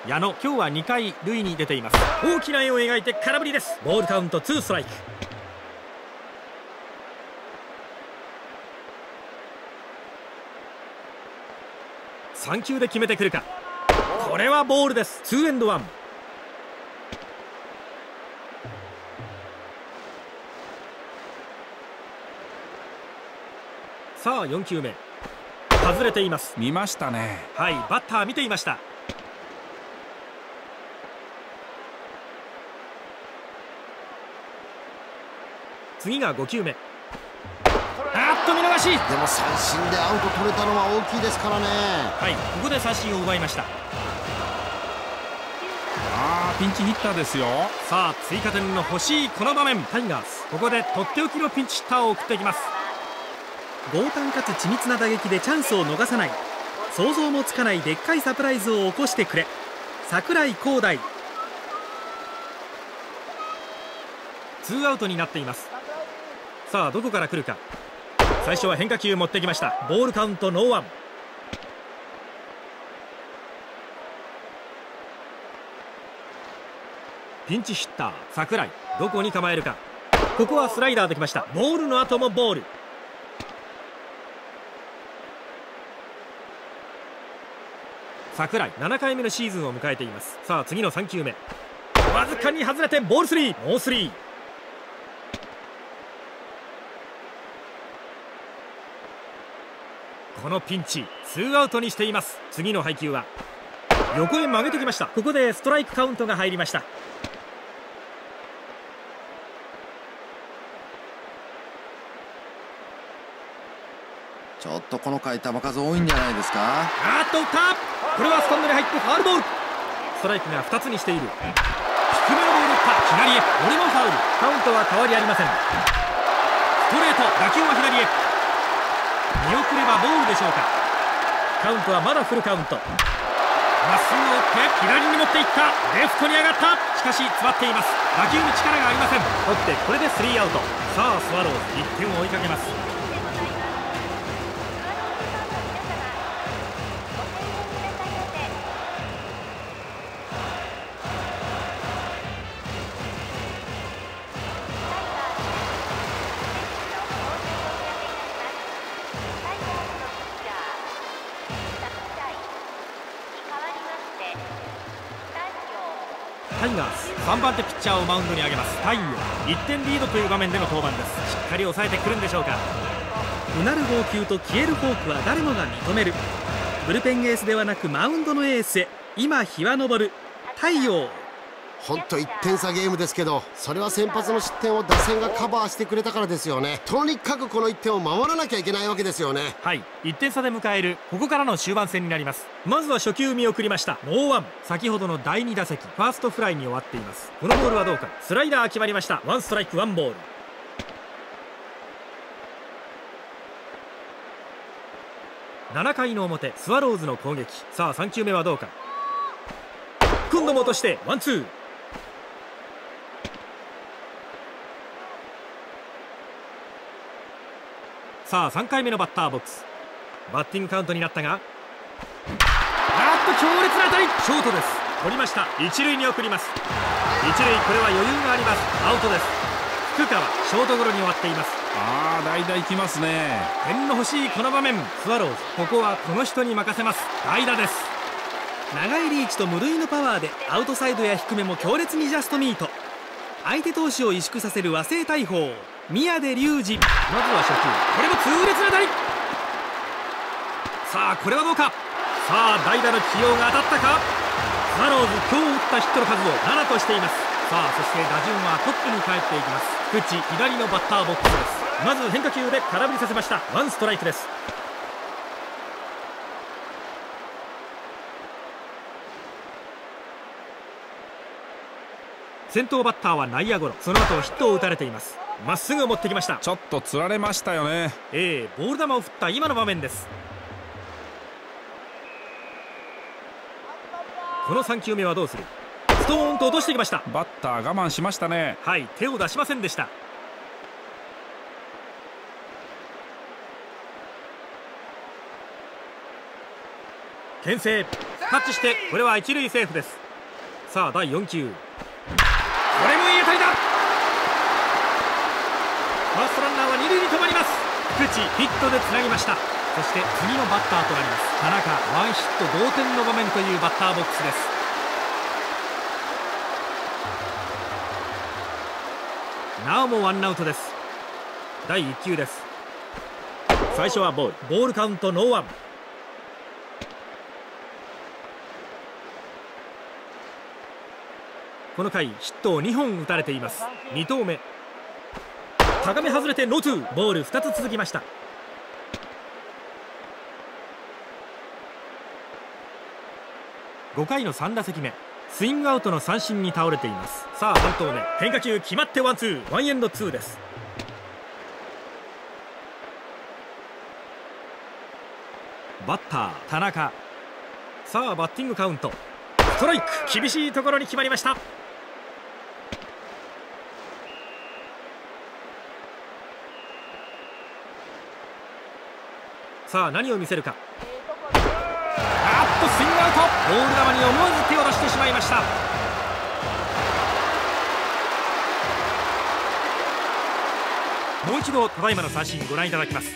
矢野、今日はにかい塁に出ています。大きな絵を描いて空振りです。ボールカウントツーストライク。さん球で決めてくるか。これはボールです。ツーエンドワン。さあよん球目、外れています。見ましたね。はい、バッター見ていました。次がご球目、あっと見逃し。でも三振でアウト取れたのは大きいですからね。はい、ここで三振を奪いました。ピンチヒッターですよ。さあ追加点の欲しいこの場面、タイガースここでとっておきのピンチヒッターを送っていきます。強胆かつ緻密な打撃でチャンスを逃さない、想像もつかないでっかいサプライズを起こしてくれ、櫻井光大。ツーアウトになっています。さあどこから来るか。最初は変化球持ってきました。ボールカウントノーワン。ピンチヒッター櫻井、どこに構えるか。ここはスライダーできました。ボールの後もボール。櫻井ななかいめのシーズンを迎えています。さあ次のさん球目、わずかに外れてボールスリー。ノースリー。このピンチツーアウトにしています。次の配球は横へ曲げてきました。ここでストライクカウントが入りました。ちょっとこの回球数多いんじゃないですか。あっと打った。これはスタンドに入ってファウルボール。ストライクがふたつにしている。低めのボール打った。左へ、これもファウル。カウントは変わりありません。ストレート、打球は左へ。見送ればボールでしょうか。カウントはまだフルカウント。まっすぐを打って左に持っていった。レフトに上がった。しかし詰まっています。打球に力がありません。打ってこれでスリーアウト。さあスワローズいってんを追いかけます。タイガースさんばん手ピッチャーをマウンドに上げます。太陽いってんリードという場面での登板です。しっかり抑えてくるんでしょうか。うなる号泣と消えるフォークは誰もが認める。ブルペンエースではなくマウンドのエースへ、今日は昇る太陽。ほんといってん差ゲームですけど、それは先発の失点を打線がカバーしてくれたからですよね。とにかくこのいってんを守らなきゃいけないわけですよね。はい、いってん差で迎えるここからの終盤戦になります。まずは初球見送りました。ノーワン。先ほどのだいに打席ファーストフライに終わっています。このボールはどうか。スライダー決まりました。ワンストライクワンボール。ななかいの表、スワローズの攻撃。さあさん球目はどうか。今度も落としてワンツー。さあさんかいめのバッターボックス、バッティングカウントになったが、あっと強烈な当たり。ショートです。取りました。一塁に送ります。一塁、これは余裕があります。アウトです。福川ショートゴロに終わっています。ああ、代打いきますね。点の欲しいこの場面、スワローズここはこの人に任せます。代打です。長いリーチと無類のパワーでアウトサイドや低めも強烈にジャストミート。相手投手を萎縮させる和製大砲、宮出隆二。まずは初球、これも痛烈な当たり。さあこれはどうか。さあ代打の起用が当たったか。スワローズ今日打ったヒットの数をななとしています。さあ、そして打順はトップに帰っていきます。菊池、左のバッターボックスです。まず変化球で空振りさせました。ワンストライクです。先頭バッターは内野ゴロ、その後ヒットを打たれています。まっすぐ持ってきました。ちょっとつられましたよね。ええ、ボール球を振った今の場面です。このさんきゅうめはどうする。ストーンと落としてきました。バッター我慢しましたね。はい、手を出しませんでした。牽制タッチして、これは一塁セーフです。さあだいよん球、これもいい当たりだ。ファーストランナーは二塁に止まります。菊池、ヒットでつなぎました。そして次のバッターとなります。田中、ワンヒット同点の場面というバッターボックスです。なおもワンアウトです。だいいっ球です。最初はボール、ボールカウントノーワン。この回ヒットをにほん打たれています。に投目、高め外れてノーツー、ボールふたつ続きました。ごかいのさん打席目、スイングアウトの三振に倒れています。さあさん投目、変化球決まってワンツー、ワンエンドツーです。バッター田中、さあバッティングカウント、ストライク、厳しいところに決まりました。さあ何を見せるか。あっとスイングアウト、ボール球に思わず手を出してしまいました。もう一度ただいまの三振ご覧いただきます。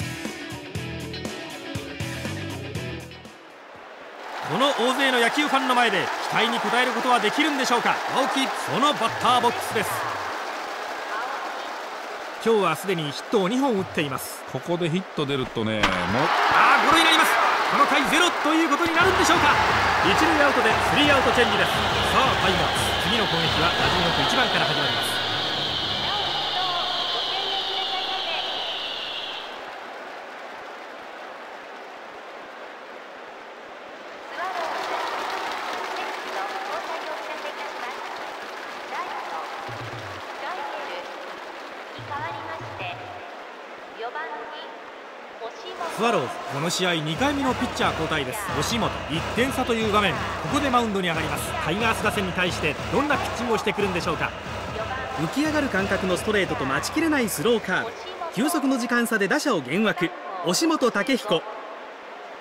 この大勢の野球ファンの前で期待に応えることはできるんでしょうか。青木、そのバッターボックスです。今日はすでにヒットをにほん打っています。ここでヒット出るとね、もああ、ゴロになります。この回ゼロということになるんでしょうか。一塁アウトでスリーアウトチェンジです。さあタイガース、次の攻撃は打順よくいちばんから始まります。スワローズ、この試合にかいめのピッチャー交代です。吉本、いってん差という場面、ここでマウンドに上がります。タイガース打線に対してどんなピッチングをしてくるんでしょうか。浮き上がる感覚のストレートと待ちきれないスローカーブ、休息の時間差で打者を幻惑、押本武彦。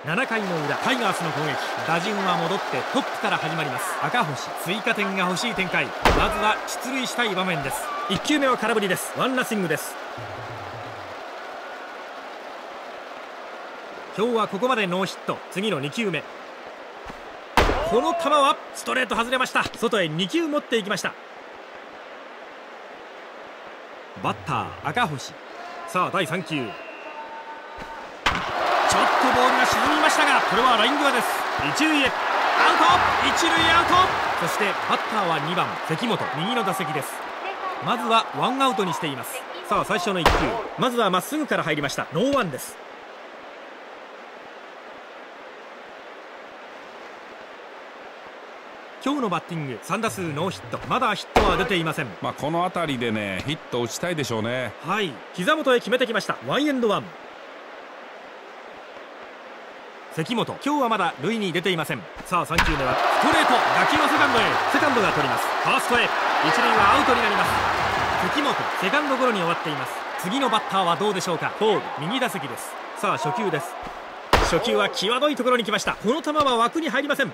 ななかいの裏、タイガースの攻撃、打順は戻ってトップから始まります。赤星、追加点が欲しい展開。まずは出塁したい場面です。いち球目は空振りです。ワンナッシングです。今日はここまでノーヒット。次のに球目、この球はストレート外れました。外へに球持っていきました。バッター赤星、さあだいさん球、ちょっとボールが沈みましたが、これはライン際です。一塁へアウト、一塁アウト。そしてバッターはにばん関本、右の打席です。まずはワンアウトにしています。さあ最初のいっ球、まずはまっすぐから入りました。ノーワンです。今日のバッティングさん打数ノーヒット、まだヒットは出ていません。まあこの辺りでね、ヒット打ちたいでしょうね。はい、膝元へ決めてきました。ワンエンドワン。関本、今日はまだ塁に出ていません。さあさん球目はストレート、打球はセカンドへ、セカンドが取ります。ファーストへ、一塁はアウトになります。関本、セカンドゴロに終わっています。次のバッターはどうでしょうか。フォール、右打席です。さあ初球です。初球は際どいところに来ました。この球は枠に入りません。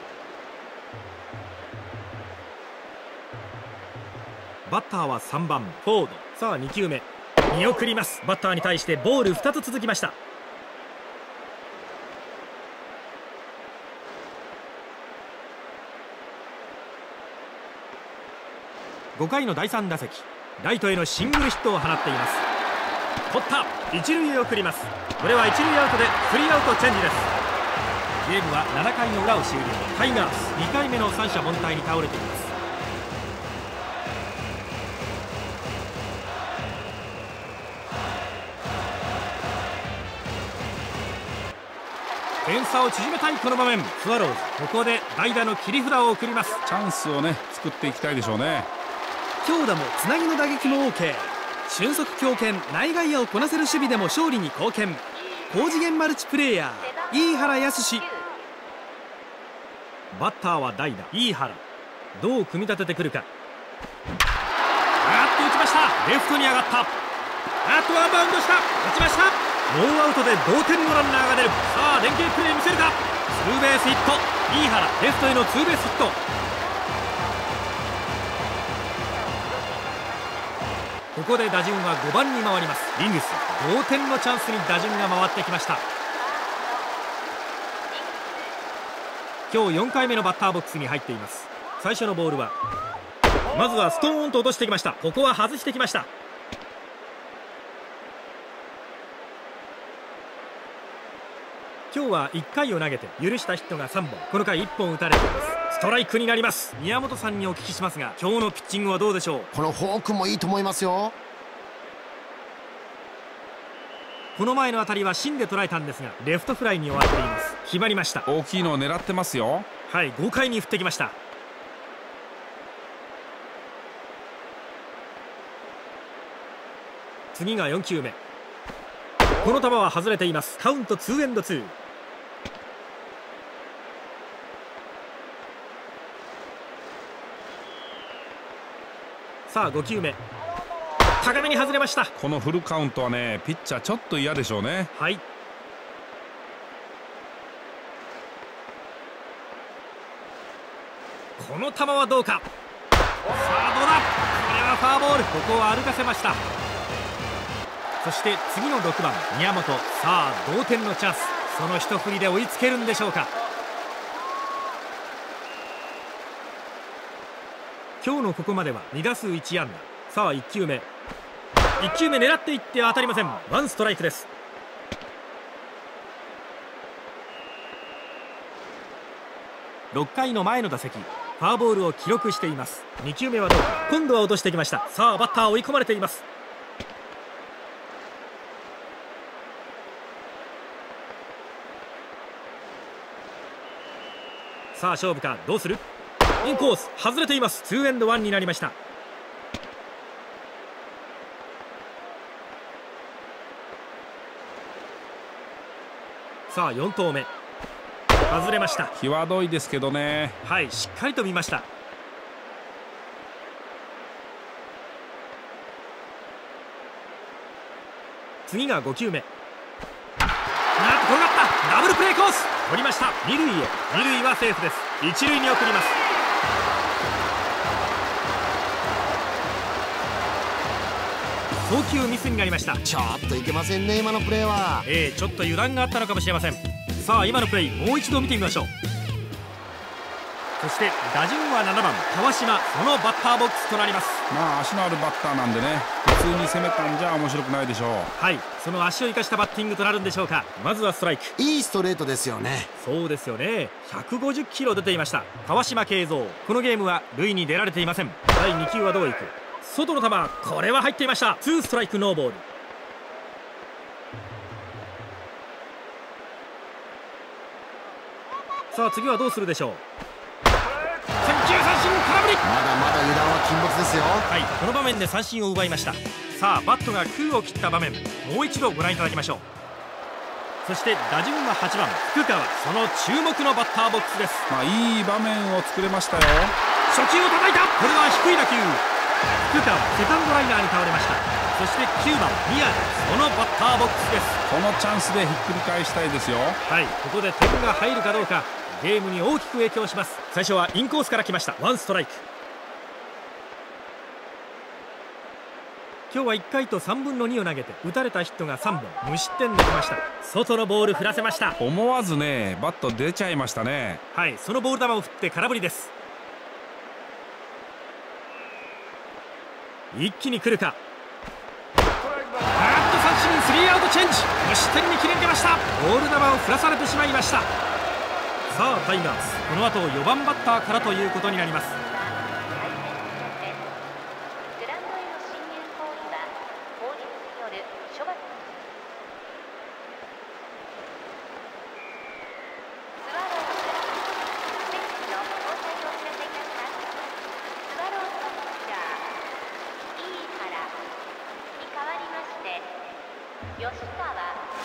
バッターはさんばんフォード。さあに球目、見送ります。バッターに対してボールふたつ続きました。ごかいのだいさん打席、ライトへのシングルヒットを放っています。取った、一塁へ送ります。これは一塁アウトでスリーアウトチェンジです。ゲームはななかいの裏を終了。タイガースにかいめの三者凡退に倒れています。点差を縮めたいこの場面、スワローズここで代打の切り札を送ります。チャンスをね作っていきたいでしょうね。強打もつなぎの打撃も OK、 俊足強肩内外野をこなせる守備でも勝利に貢献、高次元マルチプレイヤー飯原康史。バッターは代打飯原、どう組み立ててくるか。あっと打ちました、レフトに上がった、あっとワンバウンドした、打ちました。ノーアウトで同点のランナーが出る。さあ連係プレー見せるか、ツーベースヒット、飯原レフトへのツーベースヒット。ここで打順はごばんに回ります。リングス同点のチャンスに打順が回ってきました。今日よんかいめのバッターボックスに入っています。最初のボールはまずはストーンと落としてきました。ここは外してきました。今日はいっかいを投げて許したヒットがさんぼん、この回いっぽん打たれています。ストライクになります。宮本さんにお聞きしますが、今日のピッチングはどうでしょう。このフォークもいいと思いますよ。この前の当たりは芯で捉えたんですがレフトフライに終わっています。決まりました。大きいのを狙ってますよ。はい、ごかいに振ってきました。次がよんきゅうめ、この球は外れています。カウントツーエンドツー。さあごきゅうめ、高めに外れました。このフルカウントはねピッチャーちょっと嫌でしょうね。はい、この球はどうか。さあどうだ、これはフォアボール。ここは歩かせました。そして次のろくばん宮本、さあ同点のチャンス、その一振りで追いつけるんでしょうか。今日のここまではにだすういちあんだ。さあいっきゅうめ、いっきゅうめ狙っていって当たりません。ワンストライクです。ろっかいの前の打席ファーボールを記録しています。にきゅうめはどうか、今度は落としてきました。さあバッター追い込まれています。さあ勝負か、どうする。インコース外れています。ツーエンドワンになりました。さあよんとうめ、外れました。際どいですけどね。はい、しっかりと見ました。次がごきゅうめ、なんと転がった、ダブルプレーコース取りました。二塁へ、二塁はセーフです。一塁に送ります。送球ミスになりました。ちょっといけませんね今のプレーは。えー、ちょっと油断があったのかもしれません。さあ今のプレーもう一度見てみましょう。そして打順はななばん川島、そのバッターボックスとなります。まあ足のあるバッターなんでね、普通に攻めたんじゃ面白くないでしょう。はい、その足を生かしたバッティングとなるんでしょうか。まずはストライク、いいストレートですよね。そうですよね、ひゃくごじゅっキロ出ていました川島慶三。このゲームは塁に出られていません。だいにきゅうはどういく、外の球、これは入っていました。ツーストライクノーボール。さあ次はどうするでしょう。三球三振、空振り。まだまだ油断は禁物ですよ。はい、この場面で三振を奪いました。さあバットが空を切った場面、もう一度ご覧いただきましょう。そして打順ははちばん福川、その注目のバッターボックスです。まあいい場面を作れましたよ。初球を叩いた、これは低い打球、福川セカンドライナーに倒れました。そしてきゅうばん宮城、そのバッターボックスです。このチャンスでひっくり返したいですよ。はい、ここで点が入るかどうかゲームに大きく影響します。最初はインコースから来ました。ワンストライク。今日はいっかいとさんぶんのにを投げて打たれたヒットがさんぼん、無失点できました。外のボール振らせました。思わずねバット出ちゃいましたね。はい、そのボール球を振って空振りです。一気に来るか、あっと三振、スリーアウトチェンジ、無失点に切り抜けました。ボール球を振らされてしまいました。さあタイガースこの後よんばんバッターからということになります。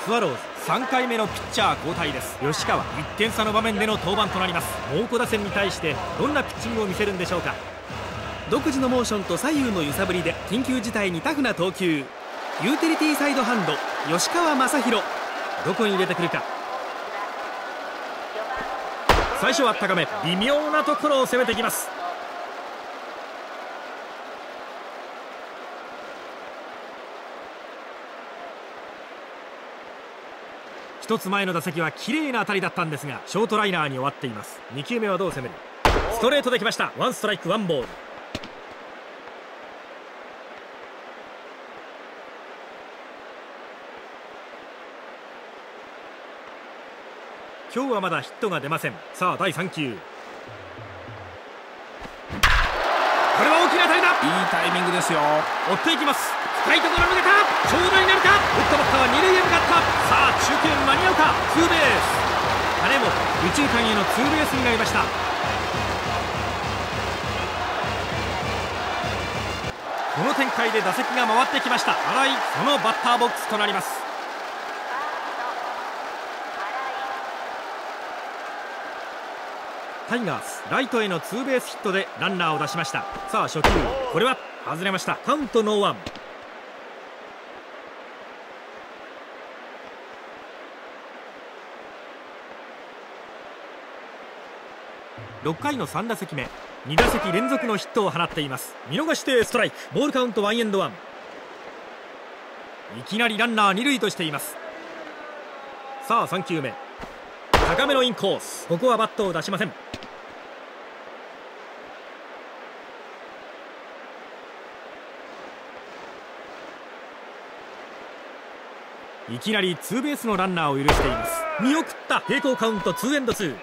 スワローズさんかいめのピッチャー交代です。吉川、いってん差の場面での登板となります。猛虎打線に対してどんなピッチングを見せるんでしょうか。独自のモーションと左右の揺さぶりで緊急事態にタフな投球。ユーティリティサイドハンド、吉川正弘、どこに入れてくるか。最初は高め、微妙なところを攻めてきます。一つ前の打席は綺麗な当たりだったんですが、ショートライナーに終わっています。に球目はどう攻める。ストレートできました。ワンストライクワンボール。今日はまだヒットが出ません。さあだいさん球、これは大きな当たりだ。いいタイミングですよ。追っていきます。深いところ抜けた。長打になるか。打ったバッターは二塁へ向かった。さあ中継間に合うか。ツーベース。金本、右中間へのツーベースになりました。この展開で打席が回ってきました。新井、そのバッターボックスとなります。タイガース、ライトへのツーベースヒットでランナーを出しました。さあ初球、これは外れました。カウントノーワン。ろっかいのさん打席目、に打席連続のヒットを放っています。見逃してストライク。ボールカウントワンエンドワン。いきなりランナー二塁としています。さあさん球目、高めのインコース。ここはバットを出しません。いきなりツーベースのランナーを許しています。見送った。平行カウントツーエンドツー。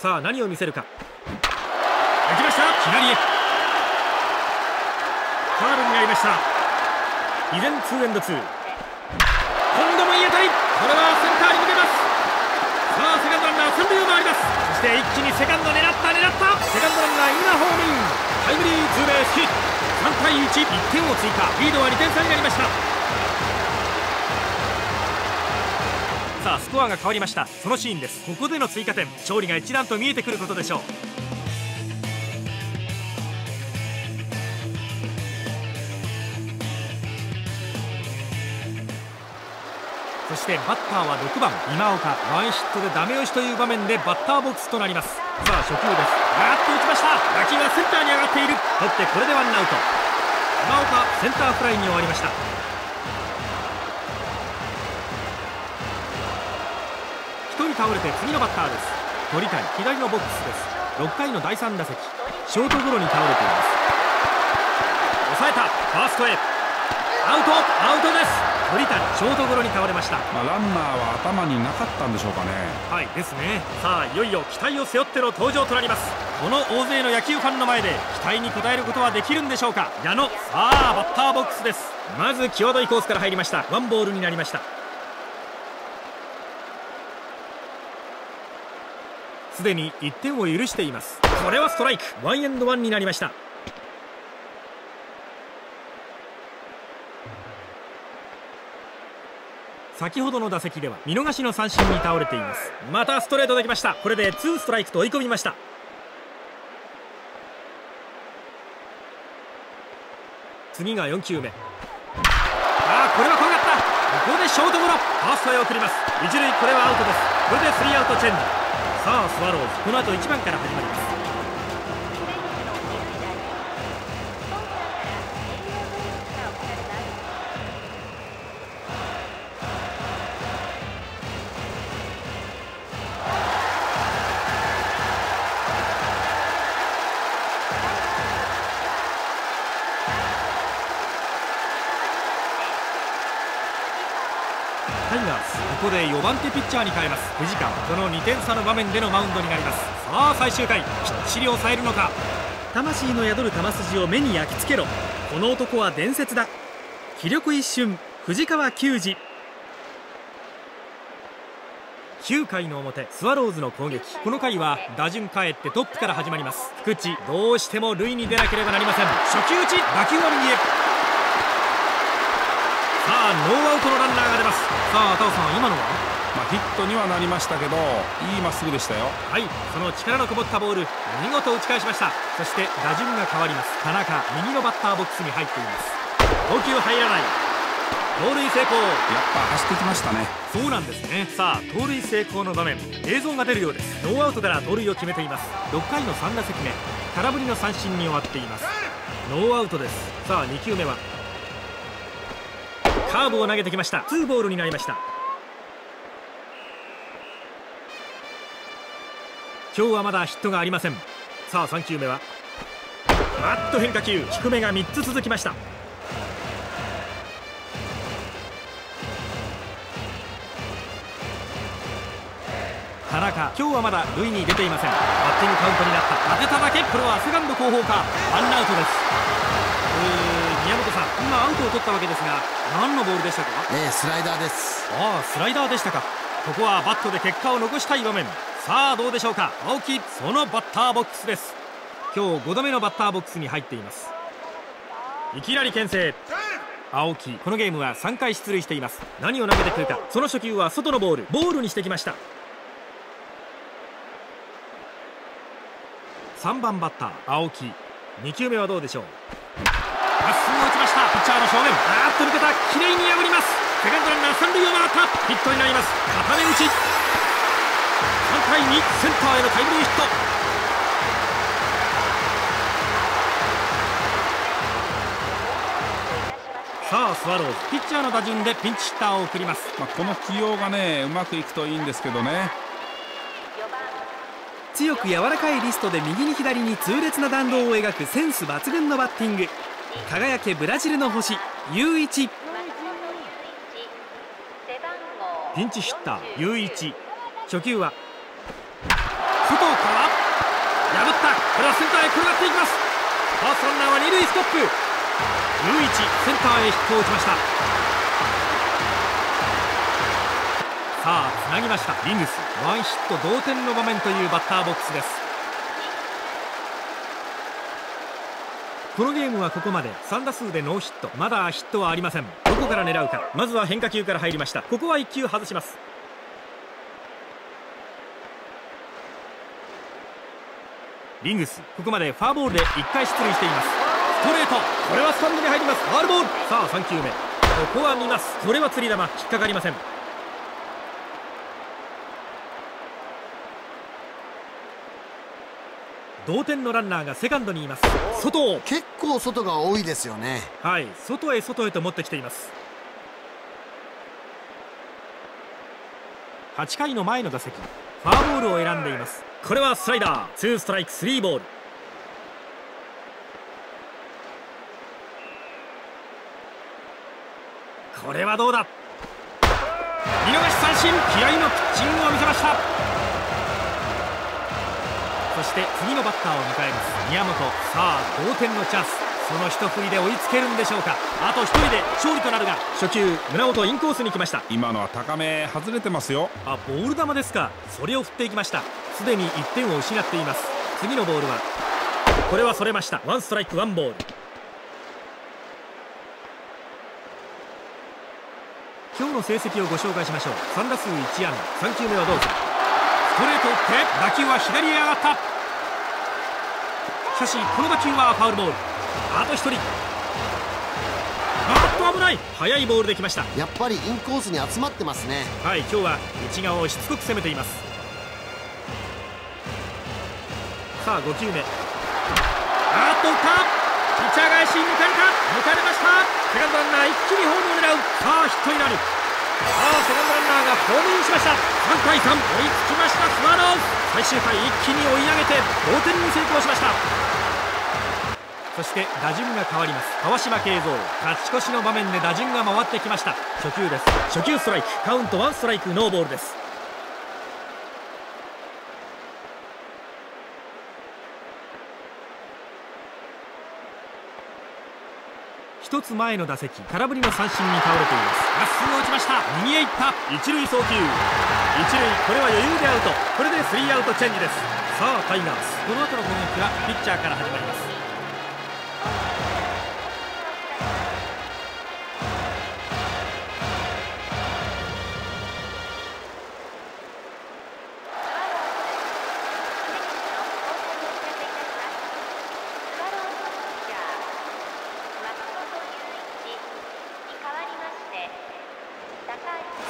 さあ何を見せるか。行きました。左へ。ファウルになりました。依然ツーエンドツー。今度もいい当たり。これはセンターに抜けます。さあセカンドランナー三塁を回ります。そして一気にセカンド狙った狙った。セカンドランナー今ホームイン。タイムリーツーベースヒット。さんたいいち、いってんを追加。リードはにてん差になりました。さあスコアが変わりました。そのシーンです。ここでの追加点、勝利が一段と見えてくることでしょう。そしてバッターはろくばん今岡。ワンヒットでダメ押しという場面でバッターボックスとなります。さあ初球です。ガーッと打ちました。打球がセンターに上がっている。取ってこれでワンアウト。今岡センターフライに終わりました。倒れて次のバッターです。鳥谷、左のボックスです。ろっかいのだいさん打席、ショートゴロに倒れています。抑えた。ファーストへ。アウト、アウトです。鳥谷、ショートゴロに倒れました。まあ、ランナーは頭になかったんでしょうかね。はいですね。さあいよいよ期待を背負っての登場となります。この大勢の野球ファンの前で期待に応えることはできるんでしょうか。矢野、さあバッターボックスです。まず際どいコースから入りました。ワンボールになりました。すでにいってんを許しています。これはストライク。ワンエンドワンになりました。先ほどの打席では見逃しの三振に倒れています。またストレートできました。これでツーストライクと追い込みました。次がよん球目。ああこれは怖かった。ここでショートゴロ。ファーストへ送ります。一塁、これはアウトです。これでスリーアウトチェンジ。さあスワローズ、この後いちばんから始まります。タイガース、ここでよんばん手ピッチャーに変えます。藤川、このにてん差の場面でのマウンドになります。さあ最終回、きっちり抑えるのか。魂の宿る球筋を目に焼き付けろ、この男は伝説だ。気力一瞬、藤川球児。きゅうかいの表、スワローズの攻撃。この回は打順変えてトップから始まります。福地、どうしても塁に出なければなりません。初球打ち、打球は右へ。さあ、ノーアウトのランナーが出ます。さあ、赤尾さん、今のはまあヒットにはなりましたけど、いいまっすぐでしたよ。はい、その力のこもったボール、見事打ち返しました。そして打順が変わります。田中、右のバッターボックスに入っています。投球入らない、盗塁成功。やっぱ走ってきましたね。そうなんですね。さあ、盗塁成功の場面、映像が出るようです。ノーアウトから盗塁を決めています。ろっかいのさん打席目、空振りの三振に終わっています。ノーアウトです。さあ、に球目はカーブを投げてきました。ツーボールになりました。今日はまだヒットがありません。さあ、さん球目はあっと変化球、低めがみっつ続きました。田中、今日はまだ塁に出ていません。バッティングカウントになった。当てただけ、これはセカンド後方か、ワンアウトです。えー、宮本さん、今アウトを取ったわけですが、何のボールでしたか？えー、スライダーです。ああ、スライダーでしたか。ここはバットで結果を残したい場面。さあ、どうでしょうか。青木、そのバッターボックスです。今日ごどめのバッターボックスに入っています。いきなり牽制。青木、このゲームはさんかい出塁しています。何を投げてくるか。その初球は外のボール、ボールにしてきました。さんばんバッター青木、に球目はどうでしょう。まっすぐ打ちました。ピッチャーの正面、あーっと抜けた、きれいに破ります。セカンドランナー三塁を回った、ヒットになります。固め打ち、さんたいに、センターへのタイムリーヒット。さあ、スワローズ、ピッチャーの打順でピンチヒッターを送ります。まあ、この起用がね、うまくいくといいんですけどね。強く柔らかいリストで右に左に痛烈な弾道を描くセンス抜群のバッティング。輝けブラジルの星、雄一。ピンチヒッター雄一、初球は外から破った、これはセンターへ転がっていきます。ファーストランナーは二塁ストップ。雄一、センターへヒットを打ちました。さあ、つなぎました。リングス、ワンヒット同点の場面というバッターボックスです。このゲームはここまでさん打数でノーヒット、まだヒットはありません。どこから狙うか。まずは変化球から入りました。ここはいっ球外します。リングス、ここまでファーボールでいっかい出塁しています。ストレート、これはスタンドに入ります。ファウルボール。さあ、さん球目、ここは見ます。これは釣り球、引っかかりません。同点のランナーがセカンドにいます。外を、結構外が多いですよね。はい、外へ外へと持ってきています。はっかいの前の打席、ファーボールを選んでいます。これはスライダー、ツーストライクスリーボール。これはどうだ、見逃し三振。気合いのピッチングを見せました。そして次のバッターを迎えます、宮本。さあ、同点のチャンス、その一振りで追いつけるんでしょうか。あと一人で勝利となるが。初球、村本、インコースに来ました。今のは高め外れてますよ。あ、ボール球ですか。それを振っていきました。すでにいってんを失っています。次のボールはこれはそれました。ワンストライクワンボール。今日の成績をご紹介しましょう。さん打数いち安打、さん球目はどうぞ。ストレートを打って打球は左へ上がった。しかしこの打球はファウルボール。あとひとり、あっと危ない、速いボールできました。やっぱりインコースに集まってますね。はい、今日は内側をしつこく攻めています。さあ、ご球目、あっと打った、ピッチャー返し、抜かれた、抜かれました。セカンドランナー一気にホームを狙う。さあ、ヒットになる。さあ、セカンドランナーがホームインしました。さんたいさん、追いつきました。スワローズ、最終回一気に追い上げて同点に成功しました。そして打順が変わります。川島慶三、勝ち越しの場面で打順が回ってきました。初球です。初球ストライク、カウントワンストライクノーボールです。ひとつ前の打席、空振りの三振に倒れています。まっすぐ打ちました。右へ行った。一塁送球、一塁、これは余裕でアウト。これでスリーアウトチェンジです。さあタイガース、この後の攻撃はピッチャーから始まります。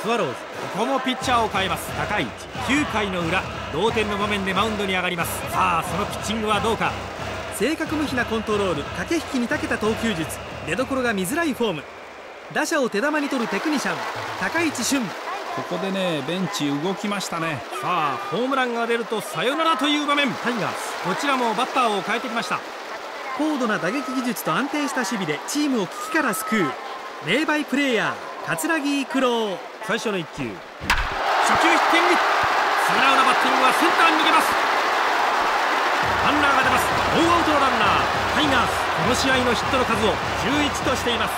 スワローズ、ここもピッチャーを変えます。高市、きゅうかいの裏、同点の場面でマウンドに上がります。さあそのピッチングはどうか。正確無比なコントロール、駆け引きに長けた投球術、出どころが見づらいフォーム、打者を手玉に取るテクニシャン高市俊。ここでね、ベンチ動きましたね。さあホームランが出るとサヨナラという場面。タイガース、こちらもバッターを変えてきました。高度な打撃技術と安定した守備でチームを危機から救う名バイプレーヤー桂木育郎。最初のいっ球、初球ヒッティング。素直なバッティングはセンターに逃げます。ランナーが出ます。ノーアウトのランナー。タイガース、この試合のヒットの数をじゅういちとしています。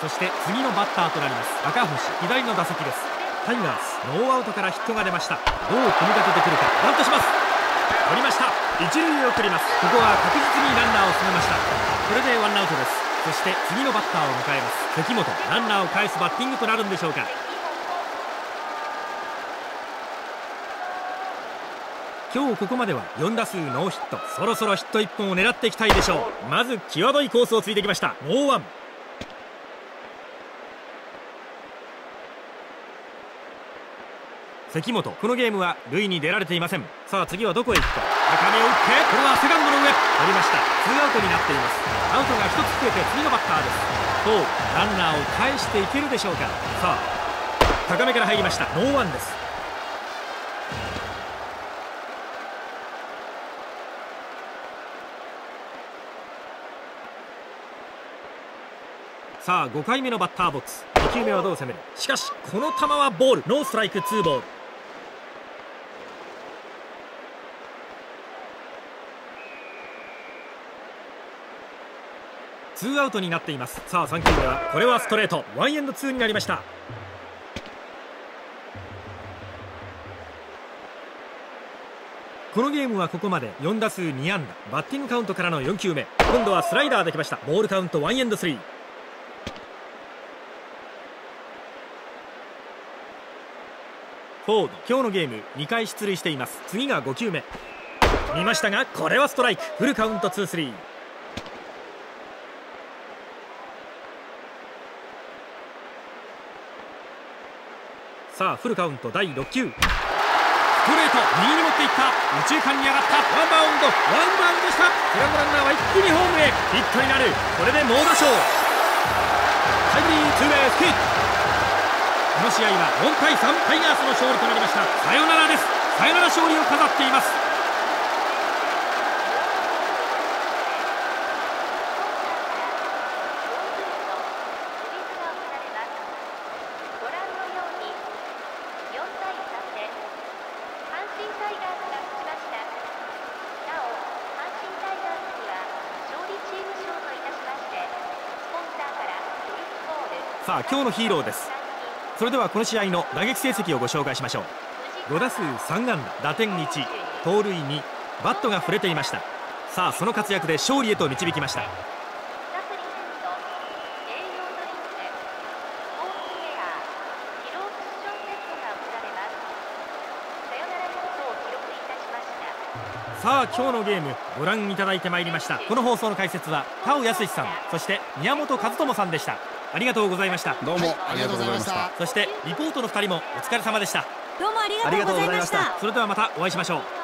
そして次のバッターとなります赤星、左の打席です。タイガース、ノーアウトからヒットが出ました。どう組み立ててくるか。バントします。取りました。一塁へ送ります。ここは確実にランナーを進めました。これでワンアウトです。そして次のバッターを迎えます。関本、ランナーを返すバッティングとなるんでしょうか。今日ここまではよん打数ノーヒット。そろそろヒットいっぽんを狙っていきたいでしょう。まず際どいコースをついてきました。ノーワン。関本、このゲームは塁に出られていません。さあ次はどこへ行くか。高めを打って、これはセカンドの上、取りました。ツーアウトになっています。アウトがひとつ増えて次のバッターです。どうランナーを返していけるでしょうか。さあ高めから入りました。ノーワンです。さあごかいめのバッターボックス。に球目はどう攻める。しかしこの球はボール。ノーストライクツーボール。ツーアウトになっています。さあさん球目はこれはストレート、ワンエンドツーになりました。このゲームはここまでよん打数に安打。バッティングカウントからのよん球目、今度はスライダーできました。ボールカウントワンエンドスリー。フォード、今日のゲームにかい出塁しています。次がご球目、見ましたがこれはストライク。フルカウント ツースリー。 さあフルカウントだいろく球、ストレート、右に持っていった。右中間に上がった。ワンバウンド、ワンバウンドした。セカンドランナーは一気にホームへ。ヒットになる。これで猛打賞。タイムリーツーベースヒット。この試合はよんたいさん、タイガースの勝利となりました。サヨナラです。サヨナラ勝利を飾っています。さあ今日のヒーローです。それではこの試合の打撃成績をご紹介しましょう。ご打数さん安打、打点いち、盗塁に、バットが触れていました。さあその活躍で勝利へと導きました。さあ今日のゲームご覧いただいてまいりました。この放送の解説は田尾康さん、そして宮本和智さんでした。ありがとうございました。どうもありがとうございました。そしてリポートのふたりもお疲れ様でした。どうもありがとうございました。それではまたお会いしましょう。